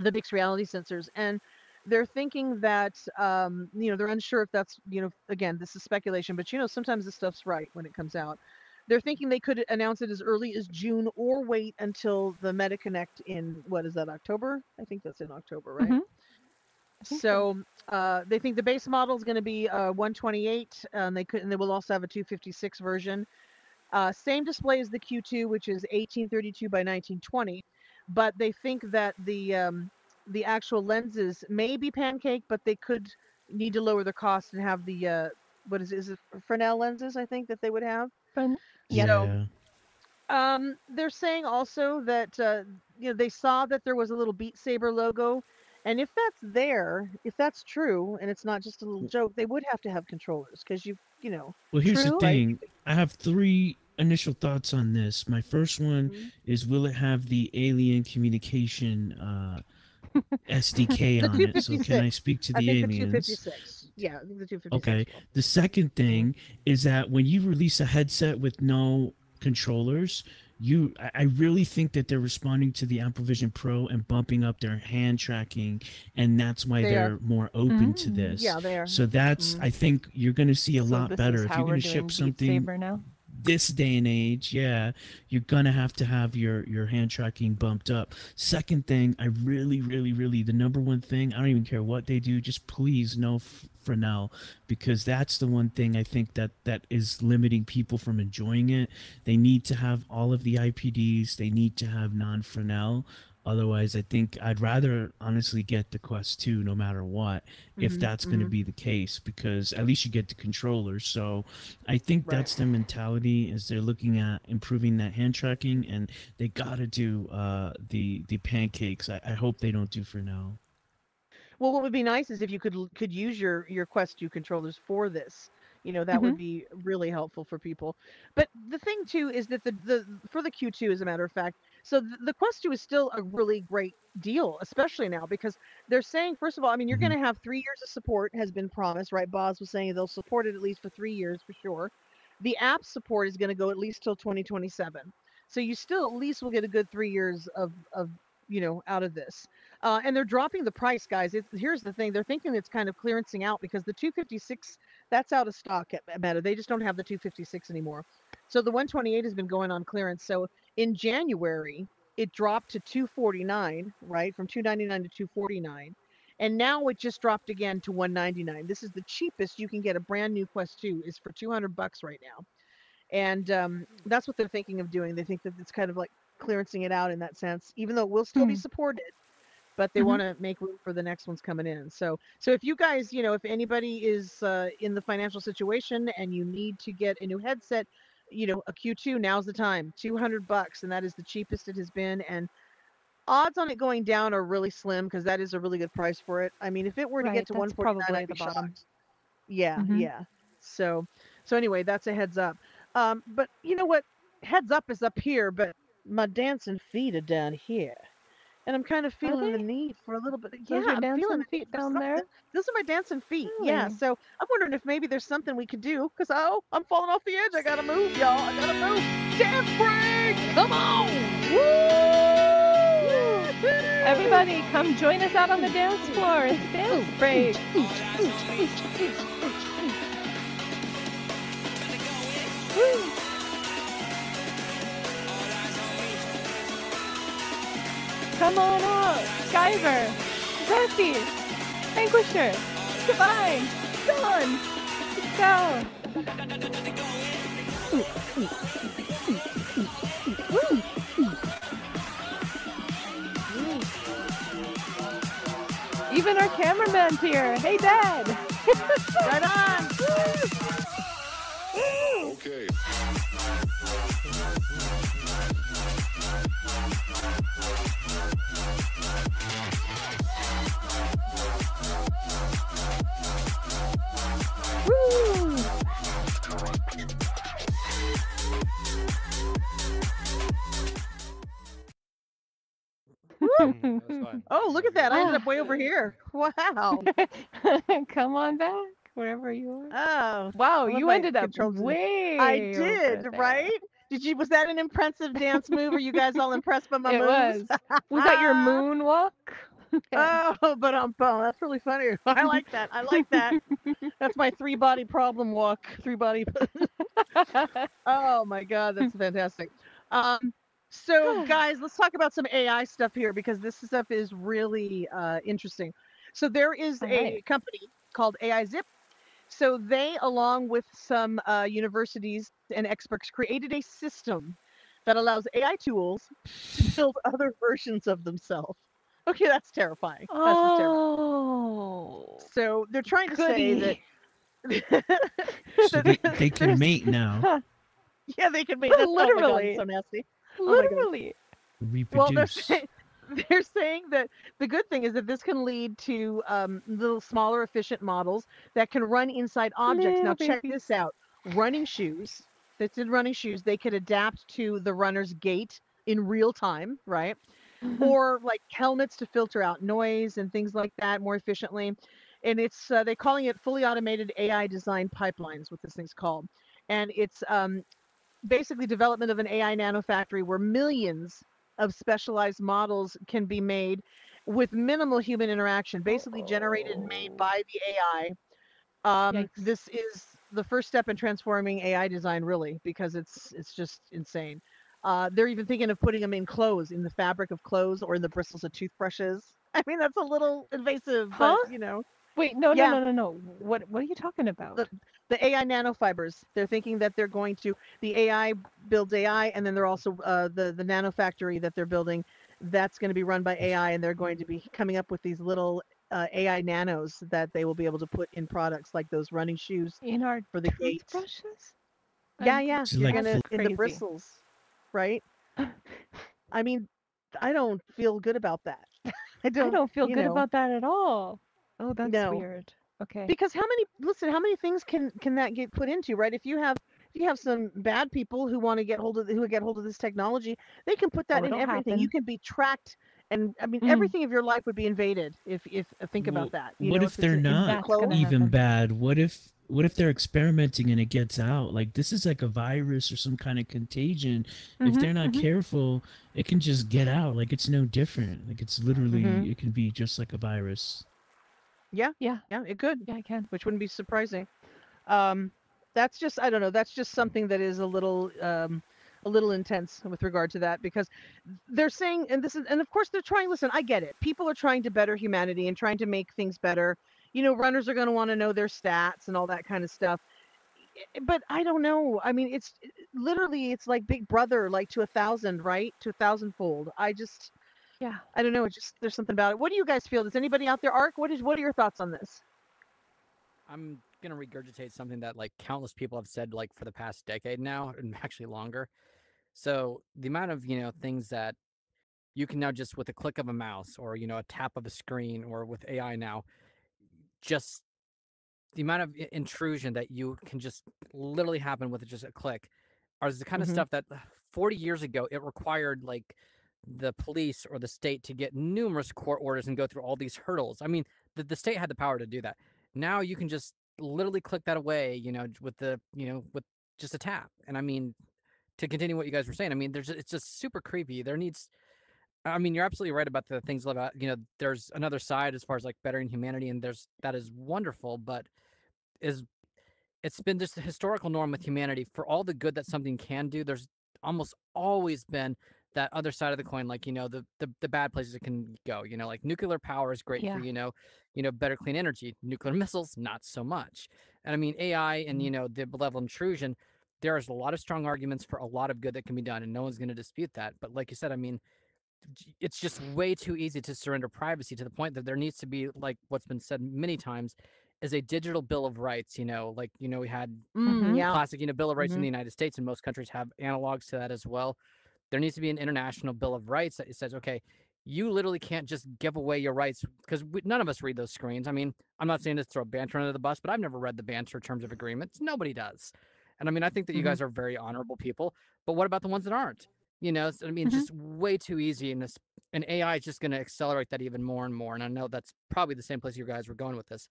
the mixed reality sensors. And they're thinking that, um, you know, they're unsure if that's, you know, again, this is speculation, but, you know, sometimes this stuff's right when it comes out. They're thinking they could announce it as early as June or wait until the Meta Connect in, what is that, October? I think that's in October, right? Mm-hmm. So uh, they think the base model is going to be uh, one twenty-eight, and they could, and they will also have a two fifty-six version. Uh, same display as the Q two, which is eighteen thirty-two by nineteen twenty, but they think that the um, the actual lenses may be pancake, but they could need to lower the cost and have the uh, what is it, is it Fresnel lenses? I think that they would have. Fun. Yeah. So, um, they're saying also that uh, you know, they saw that there was a little Beat Saber logo. And if that's there, if that's true, and it's not just a little joke, they would have to have controllers because you, you know. Well, here's true, the thing. Like... I have three initial thoughts on this. My first one mm-hmm. is, will it have the alien communication uh, S D K on it? So can I speak to the I think aliens? The two fifty-six. Yeah, I think the two fifty-six. Okay. Well. The second thing is that when you release a headset with no controllers, You, I really think that they're responding to the Apple Vision Pro and bumping up their hand tracking, and that's why they they're are. more open mm-hmm. to this. Yeah, they are. So that's, mm-hmm. I think you're going to see a so lot better. If you're going to ship something now. This day and age, yeah, you're going to have to have your, your hand tracking bumped up. Second thing, I really, really, really, the number one thing, I don't even care what they do, just please no Fresnel, because that's the one thing I think that that is limiting people from enjoying it. They need to have all of the I P Ds. They need to have non-Fresnel. Otherwise, I think I'd rather honestly get the Quest two no matter what, mm-hmm, if that's mm-hmm. going to be the case, because at least you get the controller. So I think right. that's their mentality, is they're looking at improving that hand tracking, and they got to do uh, the, the pancakes. I, I hope they don't do Fresnel. Well, what would be nice is if you could could use your, your Quest two controllers for this. You know, that mm-hmm. would be really helpful for people. But the thing, too, is that the, the for the Q two, as a matter of fact, so the, the Quest two is still a really great deal, especially now, because they're saying, first of all, I mean, you're mm-hmm. going to have three years of support has been promised, right? Boz was saying they'll support it at least for three years for sure. The app support is going to go at least till twenty twenty-seven. So you still at least will get a good three years of of you know, out of this. Uh, and they're dropping the price, guys. It's, here's the thing. They're thinking it's kind of clearancing out because the two fifty-six, that's out of stock at, at Meta. They just don't have the two fifty-six anymore. So the one twenty-eight has been going on clearance. So in January, it dropped to two forty-nine, right? From two ninety-nine to two forty-nine. And now it just dropped again to one ninety-nine. This is the cheapest you can get a brand new Quest two, is for two hundred bucks right now. And um, that's what they're thinking of doing. They think that it's kind of like clearancing it out in that sense, even though it will still mm. be supported, but they mm-hmm. want to make room for the next ones coming in. So, so if you guys, you know, if anybody is uh, in the financial situation and you need to get a new headset, you know, a Q two, now's the time, two hundred bucks. And that is the cheapest it has been. And odds on it going down are really slim because that is a really good price for it. I mean, if it were right, to get to one forty-nine, probably I'd be the bottom. Shocked. Yeah, mm-hmm. yeah. So, so anyway, that's a heads up. Um, but you know what? Heads up is up here, but my dancing feet are down here, and I'm kind of feeling the need for a little bit. Yeah, I'm feeling the feet down there. Those are my dancing feet. Really? Yeah. So I'm wondering if maybe there's something we could do because oh, I'm falling off the edge. I gotta move, y'all. I gotta move. Dance break! Come on! Woo! Everybody, come join us out on the dance floor. It's dance break. Woo! Come on up, Skyver, Zephy, Vanquisher, Divine, Dawn, let's go. Even our cameraman's here. Hey, Dad. Right on. Woo. Okay. Oh, look at that. I ended up way over here. Wow. Come on back, wherever you are. Oh, wow. You ended up way. I did, right? Did you? Was that an impressive dance move? Are you guys all impressed by my it moves? It was. Was that your moonwalk? Oh, but I'm bummed. That's really funny. I like that. I like that. That's my three body problem walk. Three body. Oh, my God. That's fantastic. Um, So, guys, let's talk about some A I stuff here because this stuff is really uh, interesting. So there is All right. a company called A I Zip. So they, along with some uh, universities and experts, created a system that allows A I tools to build other versions of themselves. Okay, that's terrifying. Oh. That's terrifying. So they're trying to Goody. say that... so they, they can mate now. Yeah, they can mate. That's, literally. Oh my God, it's so nasty. Literally. Oh Reproduce. Well, they're, say they're saying that the good thing is that this can lead to um, little smaller efficient models that can run inside objects. Little now baby. Check this out. Running shoes. That's in running shoes. They could adapt to the runner's gait in real time, right? Or like helmets to filter out noise and things like that more efficiently. And it's uh, they're calling it fully automated A I design pipelines, what this thing's called. And it's... Um, basically development of an A I nanofactory where millions of specialized models can be made with minimal human interaction, basically oh. generated and made by the A I. Um, Yikes. This is the first step in transforming A I design, really, because it's it's just insane. Uh, they're even thinking of putting them in clothes, in the fabric of clothes or in the bristles of toothbrushes. I mean, that's a little invasive, huh? But, you know. Wait, no, yeah. no, no, no, no. What, what are you talking about? The, the A I nanofibers. They're thinking that they're going to, the A I builds A I, and then they're also, uh, the, the nanofactory that they're building, that's going to be run by A I, and they're going to be coming up with these little uh, A I nanos that they will be able to put in products like those running shoes. In our for the toothbrushes? Yeah, yeah. You're like gonna, in the bristles, right? I mean, I don't feel good about that. I don't, I don't feel good know. about that at all. Oh, that's no. weird. Okay. Because how many, listen, how many things can, can that get put into, right? If you have, if you have some bad people who want to get hold of, who get hold of this technology, they can put that oh, in everything. Happen. You can be tracked. And I mean, mm. everything of your life would be invaded if, if, think well, about that. You what know, if, if they're not even bad? What if, what if they're experimenting and it gets out? Like this is like a virus or some kind of contagion. Mm-hmm, if they're not mm-hmm. careful, it can just get out. Like it's no different. Like it's literally, mm-hmm. it can be just like a virus. Yeah, yeah, yeah, it could. Yeah, I can. Which wouldn't be surprising. Um, that's just, I don't know, that's just something that is a little, um, a little intense with regard to that because they're saying, and this is, and of course they're trying, listen, I get it. People are trying to better humanity and trying to make things better. You know, runners are going to want to know their stats and all that kind of stuff. But I don't know. I mean, it's literally, it's like Big Brother, like to a thousand, right? To a thousandfold. I just... Yeah, I don't know. It's just there's something about it. What do you guys feel? Does anybody out there, Ark? What is? What are your thoughts on this? I'm gonna regurgitate something that like countless people have said like for the past decade now, and actually longer. So the amount of you know things that you can now just with a click of a mouse or, you know, a tap of a screen, or with A I now, just the amount of intrusion that you can just literally happen with just a click are the kind mm-hmm. of stuff that forty years ago, it required like the police or the state to get numerous court orders and go through all these hurdles. I mean, the, the state had the power to do that. Now you can just literally click that away, you know, with the, you know, with just a tap. And I mean, to continue what you guys were saying, I mean, there's, it's just super creepy. There needs, I mean, you're absolutely right about the things about, you know, there's another side as far as like bettering humanity, and there's, that is wonderful, but is, it's been just the historical norm with humanity for all the good that something can do. There's almost always been that other side of the coin, like, you know, the the, the bad places it can go, you know, like nuclear power is great yeah. for, you know, you know, better clean energy, nuclear missiles, not so much. And I mean, A I and, you know, the level of intrusion, there is a lot of strong arguments for a lot of good that can be done, and no one's going to dispute that. But like you said, I mean, it's just way too easy to surrender privacy to the point that there needs to be, like what's been said many times, is a digital bill of rights, you know, like, you know, we had mm-hmm, yeah. classic, you know, bill of rights mm-hmm. in the United States, and most countries have analogs to that as well. There needs to be an international bill of rights that says, okay, you literally can't just give away your rights, because none of us read those screens. I mean, I'm not saying to throw banter under the bus, but I've never read the banter terms of agreements. Nobody does. And I mean, I think that mm-hmm. you guys are very honorable people, but what about the ones that aren't? You know, so, I mean, mm-hmm. just way too easy, and this, and A I is just going to accelerate that even more and more. And I know that's probably the same place you guys were going with this.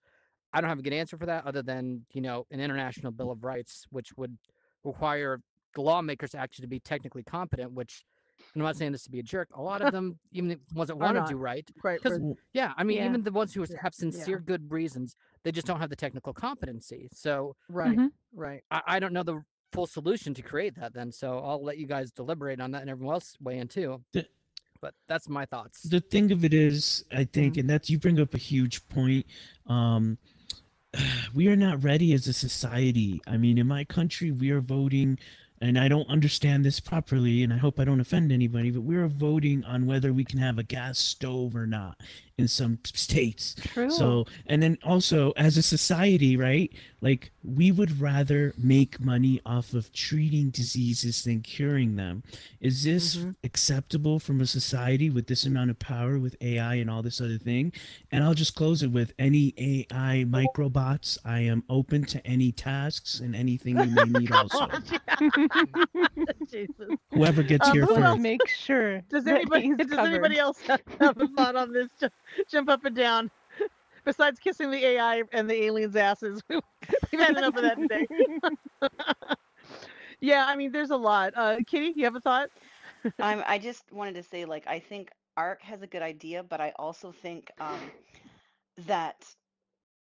I don't have a good answer for that, other than, you know, an international bill of rights, which would require the lawmakers actually to be technically competent. Which, and I'm not saying this to be a jerk. A lot of them, even the ones that want to do right, right? Yeah, I mean, yeah. even the ones who have sincere yeah. good reasons, they just don't have the technical competency. So, right, mm-hmm. right. I, I don't know the full solution to create that then, so I'll let you guys deliberate on that and everyone else weigh in too, the, but that's my thoughts. The thing of it is, I think, mm-hmm. and that's, you bring up a huge point, um we are not ready as a society. I mean, in my country, we are voting, and I don't understand this properly, and I hope I don't offend anybody, but we're voting on whether we can have a gas stove or not in some states. True. So, and then also as a society, right? Like, we would rather make money off of treating diseases than curing them. Is this mm-hmm. acceptable from a society with this amount of power, with A I and all this other thing? And I'll just close it with, any A I microbots, I am open to any tasks and anything you may need also. Jesus. Whoever gets um, here first. Make sure. Does anybody does covered. anybody else have, have a thought on this? Just jump up and down. Besides kissing the A I and the aliens' asses, we've had enough of that today. Yeah, I mean, there's a lot. Uh, Kitty, you have a thought? I'm, I just wanted to say, like, I think A R C has a good idea, but I also think um, that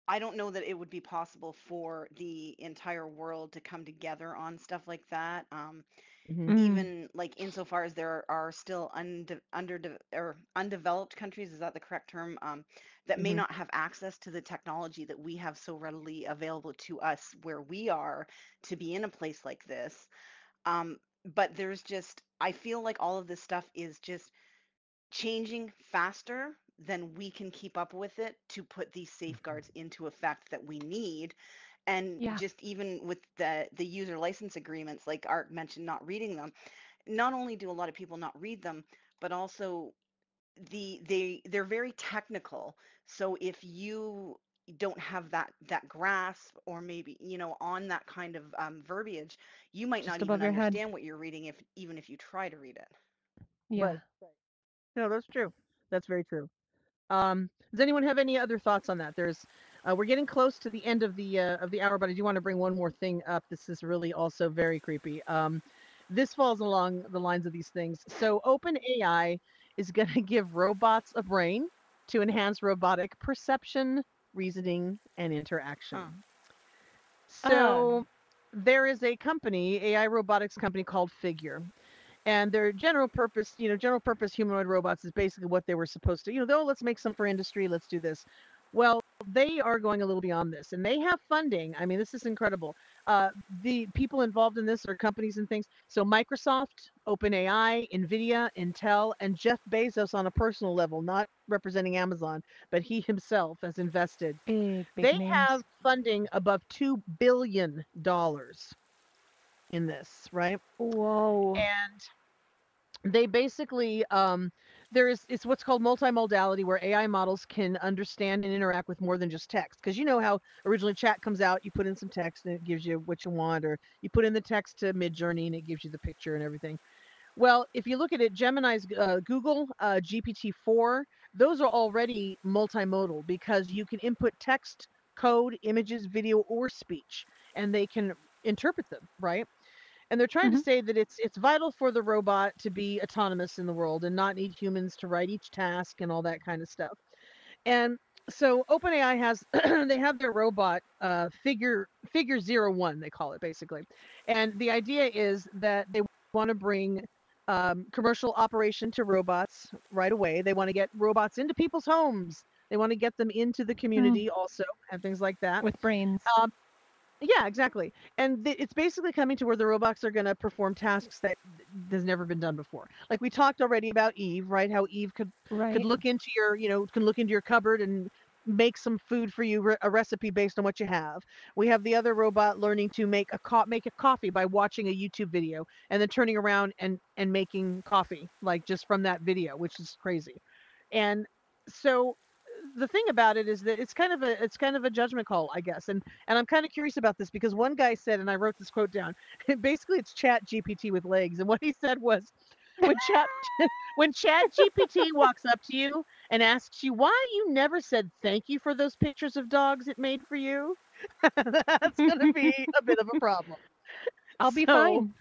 I don't know that it would be possible for the entire world to come together on stuff like that. Um, mm-hmm. Even like insofar as there are still unde under or undeveloped countries, is that the correct term? Um, that may mm-hmm. not have access to the technology that we have so readily available to us where we are to be in a place like this. Um, but there's just, I feel like all of this stuff is just changing faster then we can keep up with it to put these safeguards into effect that we need. And yeah. just even with the, the user license agreements, like Art mentioned, not reading them, not only do a lot of people not read them, but also the they they're very technical. So if you don't have that that grasp, or maybe, you know, on that kind of um, verbiage, you might just not even understand head. what you're reading, if even if you try to read it. Yeah. Right. No, that's true. That's very true. Um, does anyone have any other thoughts on that? There's, uh, we're getting close to the end of the uh, of the hour, but I do want to bring one more thing up. This is really also very creepy. Um, this falls along the lines of these things. So OpenAI is going to give robots a brain to enhance robotic perception, reasoning, and interaction. Huh. So uh. there is a company, A I robotics company called Figure. And their general purpose, you know, general purpose humanoid robots is basically what they were supposed to, you know, oh, let's make some for industry. Let's do this. Well, they are going a little beyond this, and they have funding. I mean, this is incredible. Uh, the people involved in this are companies and things. So Microsoft, OpenAI, NVIDIA, Intel, and Jeff Bezos on a personal level, not representing Amazon, but he himself has invested. Big, big they names. have funding above two billion dollars in this, right? Whoa. And they basically, um, there is, it's what's called multimodality, where A I models can understand and interact with more than just text. Because you know how originally chat comes out, you put in some text and it gives you what you want, or you put in the text to Midjourney and it gives you the picture and everything. Well, if you look at it, Gemini's uh, Google, uh, G P T four, those are already multimodal because you can input text, code, images, video, or speech, and they can interpret them, right? And they're trying mm-hmm. to say that it's it's vital for the robot to be autonomous in the world and not need humans to write each task and all that kind of stuff. And so OpenAI has they have their robot uh, figure Figure Zero One, they call it basically. And the idea is that they want to bring um, commercial operation to robots right away. They want to get robots into people's homes. They want to get them into the community mm. also and things like that with brains. Um, Yeah, exactly. And th it's basically coming to where the robots are going to perform tasks that has never been done before. Like we talked already about Eve, right? How Eve could right. could look into your, you know, can look into your cupboard and make some food for you, re a recipe based on what you have. We have the other robot learning to make a co make a coffee by watching a YouTube video and then turning around and and making coffee like just from that video, which is crazy. And so the thing about it is that it's kind of a it's kind of a judgment call, I guess. And and I'm kind of curious about this because one guy said, and I wrote this quote down, basically it's Chat G P T with legs. And what he said was, when Chat when Chat G P T walks up to you and asks you why you never said thank you for those pictures of dogs it made for you, that's going to be a bit of a problem. I'll so, be fine.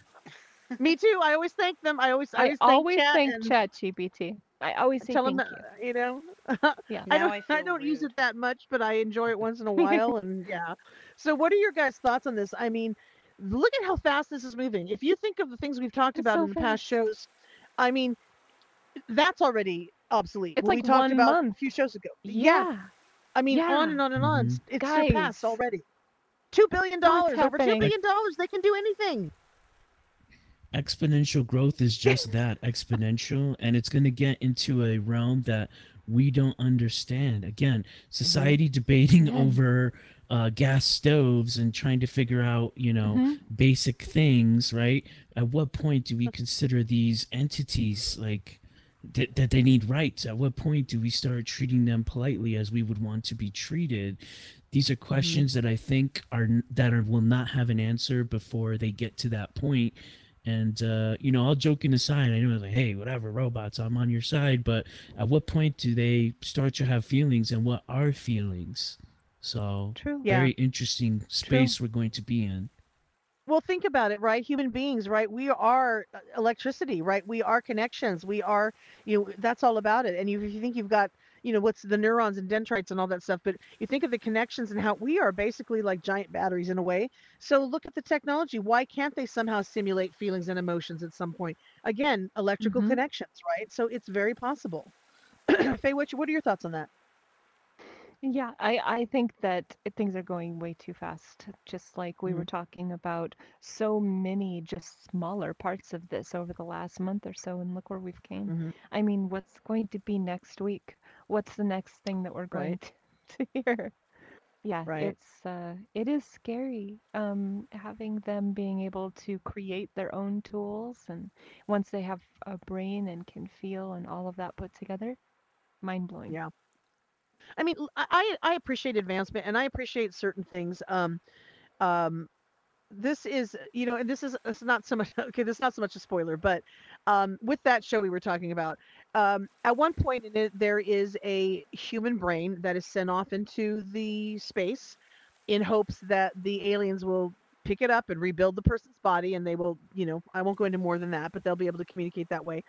Me too. I always thank them. I always I always, I thank, always Chat thank Chat G P T. I always say tell thank them, you. You know, yeah. I don't, I I don't use it that much, but I enjoy it once in a while. And yeah. So what are your guys' thoughts on this? I mean, look at how fast this is moving. If you think of the things we've talked it's about so in the fast. past shows, I mean, that's already obsolete. It's like we talked about month. a few shows ago. Yeah. yeah. I mean, yeah. on and on and on. Mm-hmm. It's guys, surpassed already. two billion dollars, over two billion dollars. They can do anything. Exponential growth is just that, exponential, and it's going to get into a realm that we don't understand. Again, society mm-hmm. debating yeah. over uh, gas stoves and trying to figure out, you know, mm-hmm. basic things, right? At what point do we consider these entities like th that they need rights? At what point do we start treating them politely as we would want to be treated? These are questions mm-hmm. that I think are that are, will not have an answer before they get to that point. And, uh, you know, all joking aside, I know it's like, hey, whatever, robots, I'm on your side. But at what point do they start to have feelings, and what are feelings? So True. very yeah. interesting space True. we're going to be in. Well, think about it, right? Human beings, right? We are electricity, right? We are connections. We are, you know, that's all about it. And you, if you think you've got, you know, what's the neurons and dendrites and all that stuff, but you think of the connections and how we are basically like giant batteries in a way. So look at the technology. Why can't they somehow simulate feelings and emotions at some point? Again, electrical mm-hmm. connections, right? So it's very possible. Faye, what, what are your thoughts on that? Yeah, I, I think that things are going way too fast, just like we mm-hmm. were talking about so many just smaller parts of this over the last month or so, and look where we've came. Mm-hmm. I mean, what's going to be next week? What's the next thing that we're going right. to, to hear? Yeah, right. it's, uh, it is scary um, having them being able to create their own tools, and once they have a brain and can feel and all of that put together, mind-blowing. Yeah. I mean, I, I appreciate advancement, and I appreciate certain things. Um, um, this is, you know, and this is it's not so much, okay, this is not so much a spoiler, but um, with that show we were talking about, um, at one point in it, there is a human brain that is sent off into the space in hopes that the aliens will pick it up and rebuild the person's body, and they will, you know, I won't go into more than that, but they'll be able to communicate that way.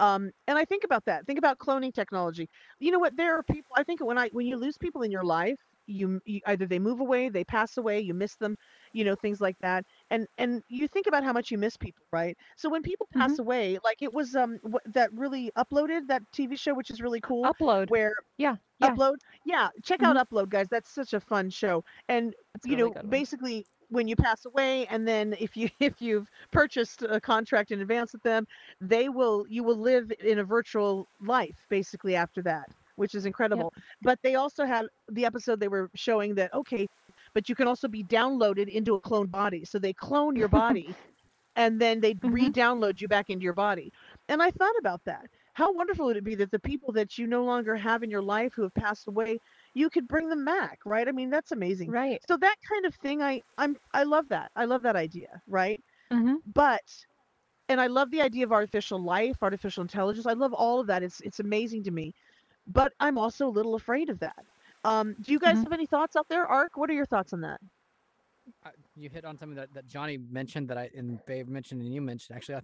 Um, and I think about that. Think about cloning technology. You know what? There are people. I think when I when you lose people in your life, you, you either they move away, they pass away, you miss them, you know, things like that. And and you think about how much you miss people, right? So when people pass mm-hmm. away, like it was um w that really uploaded that T V show, which is really cool. Upload. Where yeah, yeah. Upload. Yeah, check mm-hmm. out Upload, guys. That's such a fun show. And That's you really know, basically. One. When you pass away, and then if you if you've purchased a contract in advance with them, they will you will live in a virtual life basically after that, which is incredible. Yep. But they also had the episode they were showing that okay, but you can also be downloaded into a cloned body. So they clone your body, and then they mm-hmm. re-download you back into your body. And I thought about that. How wonderful would it be that the people that you no longer have in your life who have passed away, you could bring them back, right? I mean, that's amazing. Right. So that kind of thing, I I'm I love that. I love that idea, right? Mm-hmm. But, and I love the idea of artificial life, artificial intelligence. I love all of that. It's it's amazing to me. But I'm also a little afraid of that. Um, do you guys mm-hmm. have any thoughts out there? Ark, what are your thoughts on that? Uh, you hit on something that, that Johnny mentioned that I, and Babe mentioned, and you mentioned actually,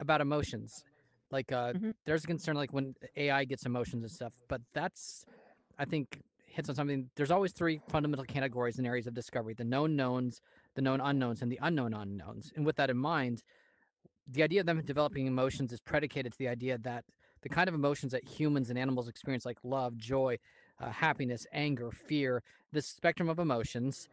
about emotions. Like uh, mm-hmm. there's a concern like when A I gets emotions and stuff, but that's, I think, hits on something. There's always three fundamental categories and areas of discovery: the known knowns, the known unknowns, and the unknown unknowns. And with that in mind, the idea of them developing emotions is predicated to the idea that the kind of emotions that humans and animals experience, like love, joy, uh, happiness, anger, fear, this spectrum of emotions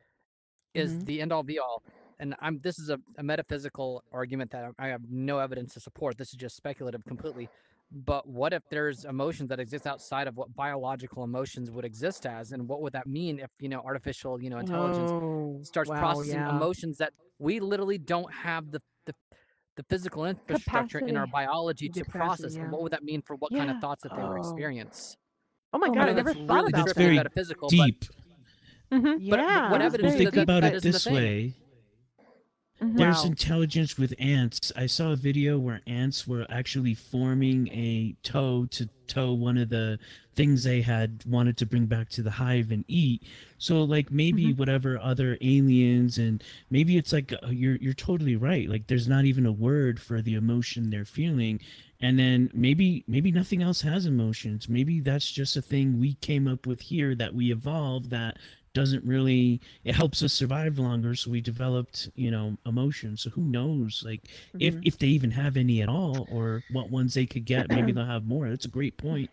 is mm-hmm. the end all be all. And I'm, this is a, a metaphysical argument that I have no evidence to support. This is just speculative completely. But what if there's emotions that exist outside of what biological emotions would exist as? And what would that mean if, you know, artificial, you know, intelligence oh, starts wow, processing yeah. emotions that we literally don't have the, the, the physical infrastructure capacity. in our biology to capacity, process? Yeah. And what would that mean for what yeah. kind of thoughts that they oh. would experience? Oh my God, I, mean, I never thought really about that. Very metaphysical, deep. But, mm-hmm. but, yeah. but what evidence well, think that, about that, it that this way. Thing? There's wow. intelligence with ants. I saw a video where ants were actually forming a toe to toe one of the things they had wanted to bring back to the hive and eat. So like maybe mm-hmm. whatever other aliens, and maybe it's like you're you're totally right. Like there's not even a word for the emotion they're feeling. And then maybe maybe nothing else has emotions. Maybe that's just a thing we came up with here that we evolved that doesn't really, it helps us survive longer, so we developed, you know, emotions. So who knows, like mm-hmm. if if they even have any at all, or what ones they could get. Maybe they'll have more. That's a great point.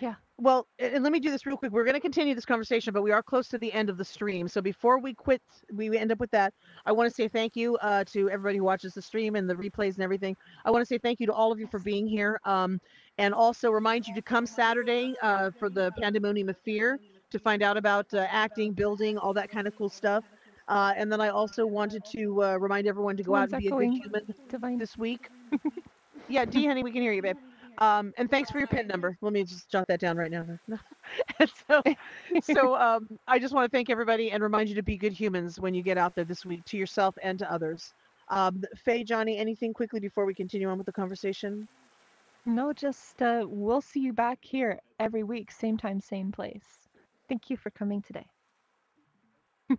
Yeah, well, and let me do this real quick. We're going to continue this conversation, but we are close to the end of the stream, so before we quit, we end up with that, I want to say thank you uh to everybody who watches the stream and the replays and everything. I want to say thank you to all of you for being here, um and also remind you to come Saturday uh for the Pandemonium of Fear to find out about uh, acting, building, all that kind of cool stuff. Uh, and then I also wanted to uh, remind everyone to go When's out and be going? a good human Divine. this week. Yeah, D, honey, we can hear you, babe. Um, and thanks for your PIN number. Let me just jot that down right now. And so so um, I just want to thank everybody and remind you to be good humans when you get out there this week, to yourself and to others. Um, Faye, Johnny, anything quickly before we continue on with the conversation? No, just uh, we'll see you back here every week, same time, same place. Thank you for coming today.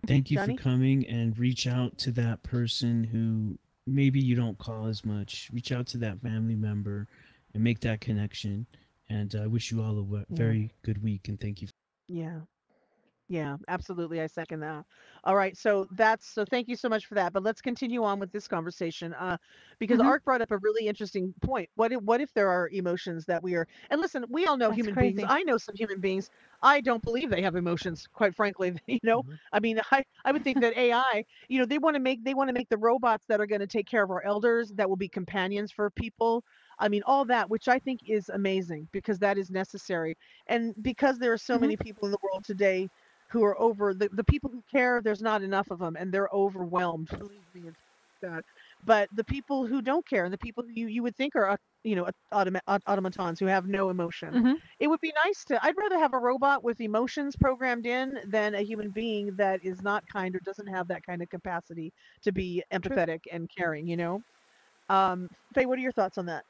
Thank you Johnny? for coming, and reach out to that person who maybe you don't call as much. Reach out to that family member and make that connection. And I uh, wish you all a very yeah. good week, and thank you. Yeah. Yeah, absolutely. I second that. All right. So that's, so thank you so much for that. But let's continue on with this conversation, uh, because mm-hmm. Ark brought up a really interesting point. What if, what if there are emotions that we are, and listen, we all know that's human crazy. beings. I know some human beings. I don't believe they have emotions, quite frankly, you know, mm-hmm. I mean, I, I would think that A I, you know, they want to make, they want to make the robots that are going to take care of our elders, that will be companions for people. I mean, all that, which I think is amazing, because that is necessary. And because there are so mm-hmm. many people in the world today who are over, the, the people who care, there's not enough of them, and they're overwhelmed. But the people who don't care, and the people who you, you would think are, you know, automa automatons who have no emotion, mm-hmm. it would be nice to, I'd rather have a robot with emotions programmed in than a human being that is not kind or doesn't have that kind of capacity to be empathetic True. and caring, you know? Um, Faye, what are your thoughts on that?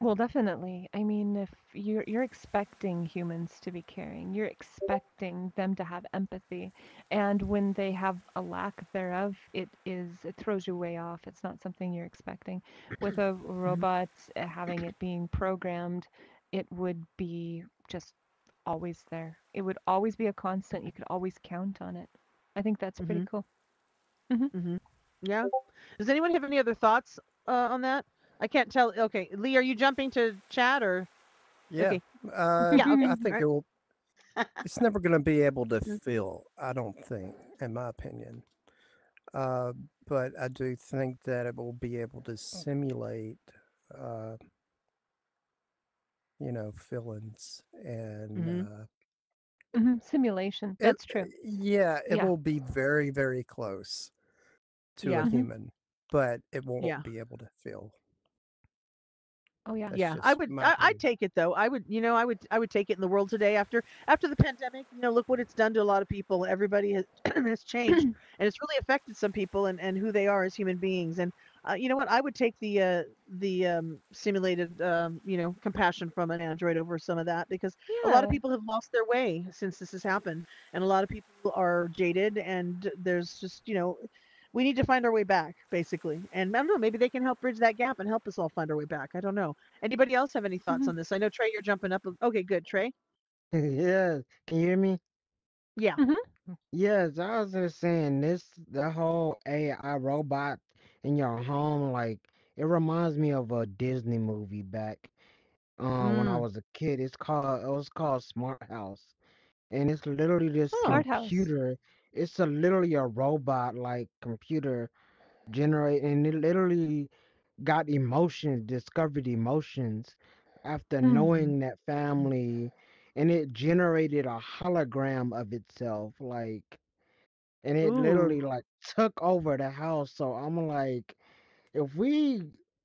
Well, definitely. I mean, if you're, you're expecting humans to be caring, you're expecting them to have empathy. And when they have a lack thereof, it is, it throws you way off. It's not something you're expecting. With a robot, having it being programmed, it would be just always there. It would always be a constant. You could always count on it. I think that's pretty mm-hmm. cool. Mm-hmm. Mm-hmm. Yeah. Does anyone have any other thoughts uh, on that? I can't tell. Okay, Lee, are you jumping to chat or? Yeah, okay. uh, yeah okay. I think right. it will. It's never going to be able to fill, I don't think, in my opinion. Uh, but I do think that it will be able to simulate, uh, you know, feelings and mm-hmm. uh, mm-hmm. simulation. That's it, true. Yeah, it yeah. will be very, very close to yeah. a human, but it won't yeah. be able to fill. Oh yeah. That's yeah. I would, I, I'd take it though. I would, you know, I would, I would take it in the world today after, after the pandemic. You know, look what it's done to a lot of people. Everybody has, has changed, and it's really affected some people and, and who they are as human beings. And uh, you know what, I would take the, uh, the um, simulated, um, you know, compassion from an Android over some of that, because yeah. a lot of people have lost their way since this has happened. And a lot of people are jaded, and there's just, you know, we need to find our way back, basically. And I don't know, maybe they can help bridge that gap and help us all find our way back. I don't know. Anybody else have any thoughts mm-hmm. on this? I know, Trey, you're jumping up. Okay, good. Trey? Yeah. Can you hear me? Yeah. Mm-hmm. Yes, I was just saying this, the whole A I robot in your home, like, it reminds me of a Disney movie back um, mm. when I was a kid. It's called, it was called Smart House. And it's literally this oh, computer. House. It's a literally a robot like computer generate, and it literally got emotions, discovered emotions after mm. knowing that family, and it generated a hologram of itself, like, and it Ooh. literally like took over the house. So I'm like, if we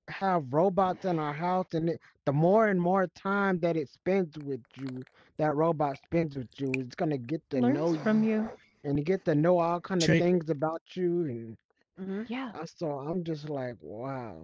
have robots in our house, and it, the more and more time that it spends with you, that robot spends with you, it's gonna get to Learns know from you. you. And you get to know all kind of Trey. things about you, and mm-hmm. yeah. So I'm just like, wow.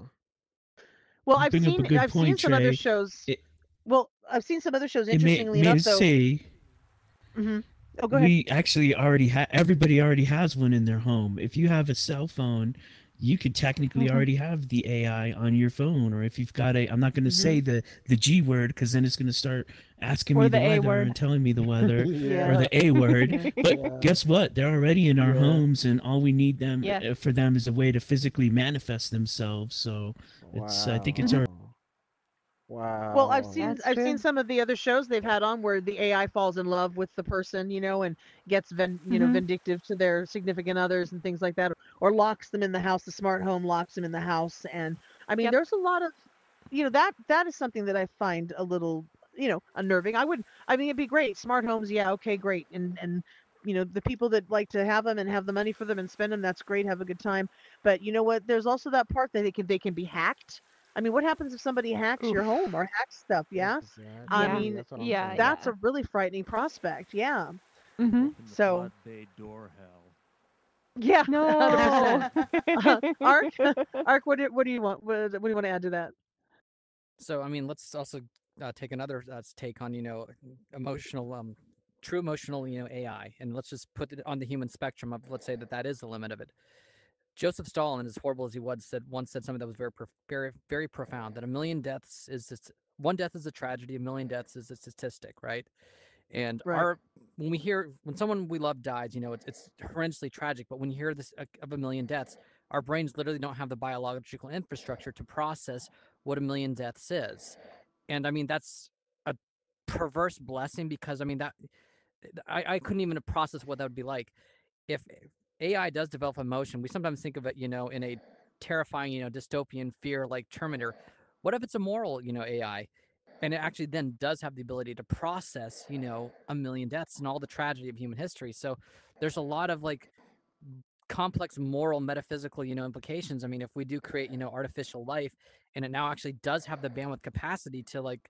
Well, I've Bring seen I've point, seen some Trey. other shows. It, well, I've seen some other shows. Interestingly may, enough, though. Mm-hmm. Oh, go ahead. We actually already have. Everybody already has one in their home. If you have a cell phone, you could technically mm-hmm. already have the A I on your phone. Or if you've got a, I'm not going to mm-hmm. say the, the G word, because then it's going to start asking or me the, the weather and telling me the weather yeah. or the A word. But yeah. guess what? They're already in our yeah. homes, and all we need them yeah. uh, for them is a way to physically manifest themselves. So it's, wow. I think it's our. Wow. Well, I've seen That's I've good. seen some of the other shows they've had on where the A I falls in love with the person, you know, and gets ven you mm-hmm. know vindictive to their significant others and things like that, or, or locks them in the house. The smart home locks them in the house, and I mean, yep. there's a lot of, you know, that that is something that I find a little, you know, unnerving. I would, I mean, it'd be great, smart homes, yeah, okay, great, and and. you know, the people that like to have them and have the money for them and spend them, that's great, have a good time. But you know what? There's also that part that they can they can be hacked. I mean, what happens if somebody hacks Oof. your home or hacks stuff? Yeah, exactly. I yeah. mean, that's, yeah, that's yeah. a really frightening prospect. Yeah. Mm-hmm. So. Bay door hell. Yeah. No. uh, Ark, Ark, what do, what do you want? What, what do you want to add to that? So, I mean, let's also uh, take another uh, take on, you know, emotional. Um, true emotional, you know, A I, and let's just put it on the human spectrum of, let's say that that is the limit of it. Joseph Stalin, as horrible as he was, said once said something that was very, very, very profound, that a million deaths is just, one death is a tragedy, a million deaths is a statistic, right? And right. our, when we hear, when someone we love dies, you know, it's, it's horrendously tragic, but when you hear this uh, of a million deaths, our brains literally don't have the biological infrastructure to process what a million deaths is. And I mean, that's a perverse blessing, because I mean, that, I, I couldn't even process what that would be like. If A I does develop emotion, we sometimes think of it, you know, in a terrifying, you know, dystopian fear like Terminator. What if it's a moral, you know, A I? And it actually then does have the ability to process, you know, a million deaths and all the tragedy of human history. So there's a lot of like complex moral, metaphysical, you know, implications. I mean, if we do create, you know, artificial life, and it now actually does have the bandwidth capacity to like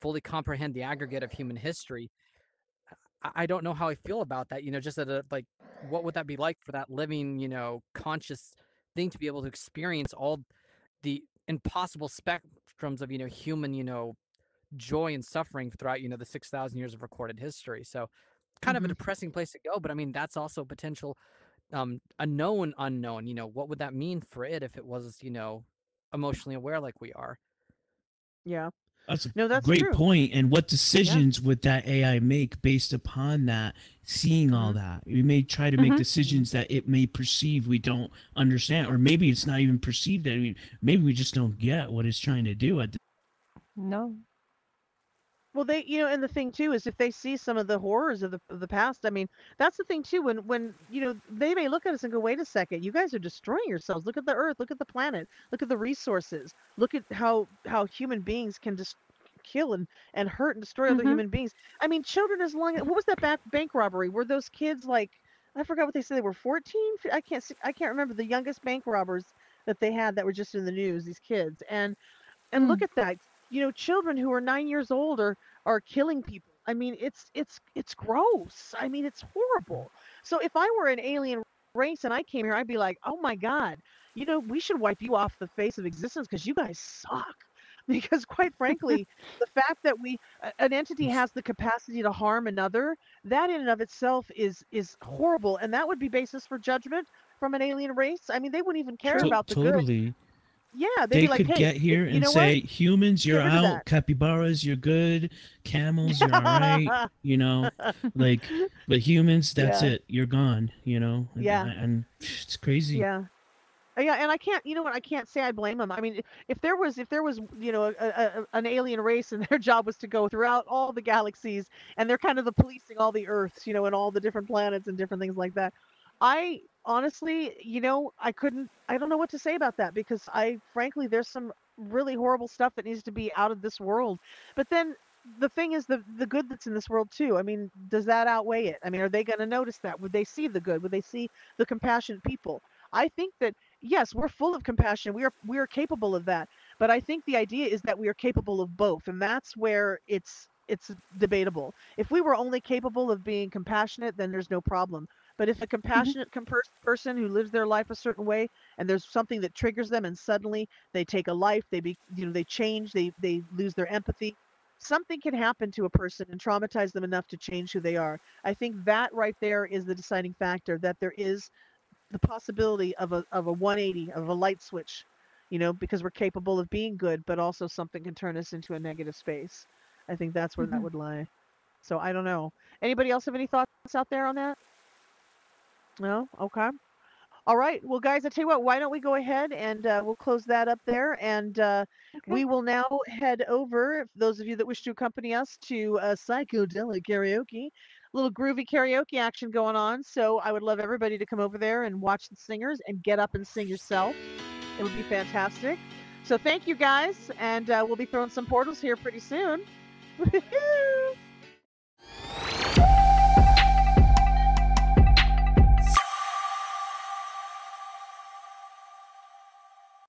fully comprehend the aggregate of human history, I don't know how I feel about that, you know, just that, a, like, what would that be like for that living, you know, conscious thing to be able to experience all the impossible spectrums of, you know, human, you know, joy and suffering throughout, you know, the six thousand years of recorded history. So kind mm-hmm. of a depressing place to go, but I mean, that's also potential, um, a known unknown, you know, what would that mean for it if it was, you know, emotionally aware like we are? Yeah. That's a no, that's great true. point. And what decisions yeah. would that A I make based upon that, seeing all that? We may try to make mm-hmm. decisions that it may perceive we don't understand, or maybe it's not even perceived that. I mean, maybe we just don't get what it's trying to do. At the no. Well, they, you know, and the thing too is if they see some of the horrors of the of the past. I mean, that's the thing too. When when you know, they may look at us and go, "Wait a second, you guys are destroying yourselves. Look at the Earth. Look at the planet. Look at the resources. Look at how how human beings can just kill and and hurt and destroy mm-hmm. other human beings." I mean, children as long. What was that back bank robbery? Were those kids like? I forgot what they said. They were fourteen. I can't see, I can't remember the youngest bank robbers that they had that were just in the news. These kids and and mm. look at that. you know, children who are nine years old are, are killing people. I mean, it's it's it's gross. I mean, it's horrible. So if I were an alien race and I came here, I'd be like, oh my God, you know, we should wipe you off the face of existence because you guys suck. Because quite frankly, the fact that we an entity has the capacity to harm another, that in and of itself is is horrible, and that would be basis for judgment from an alien race. I mean, they wouldn't even care to about the totally. Good. Yeah, they'd they be like, could hey, get here you and know say, what? Humans, you're out. That. Capybaras, you're good. Camels, you're all right. You know, like, but humans, that's yeah. it. You're gone. You know, yeah, and, and it's crazy. Yeah. Yeah, and I can't, you know what, I can't say I blame them. I mean, if there was, if there was, you know, a, a, an alien race and their job was to go throughout all the galaxies, and they're kind of the policing all the Earths, you know, and all the different planets and different things like that. I honestly, you know, I couldn't, I don't know what to say about that, because I, frankly, there's some really horrible stuff that needs to be out of this world. But then the thing is, the, the good that's in this world, too. I mean, does that outweigh it? I mean, are they going to notice that? Would they see the good? Would they see the compassionate people? I think that, yes, we're full of compassion. We are we are capable of that. But I think the idea is that we are capable of both, and that's where it's it's debatable. If we were only capable of being compassionate, then there's no problem. But if a compassionate mm-hmm. com person who lives their life a certain way, and there's something that triggers them, and suddenly they take a life, they be you know they change, they they lose their empathy. Something can happen to a person and traumatize them enough to change who they are. I think that right there is the deciding factor, that there is the possibility of a of a one eighty, of a light switch, you know, because we're capable of being good, but also something can turn us into a negative space. I think that's where mm-hmm. that would lie. So I don't know. Anybody else have any thoughts out there on that? No? Okay. All right. Well, guys, I tell you what, why don't we go ahead and uh, we'll close that up there. And uh, okay. we will now head over, for those of you that wish to accompany us, to uh, Psychedelic Karaoke. Little groovy karaoke action going on, so I would love everybody to come over there and watch the singers and get up and sing yourself. It would be fantastic. So thank you guys, and uh, we'll be throwing some portals here pretty soon. Woohoo!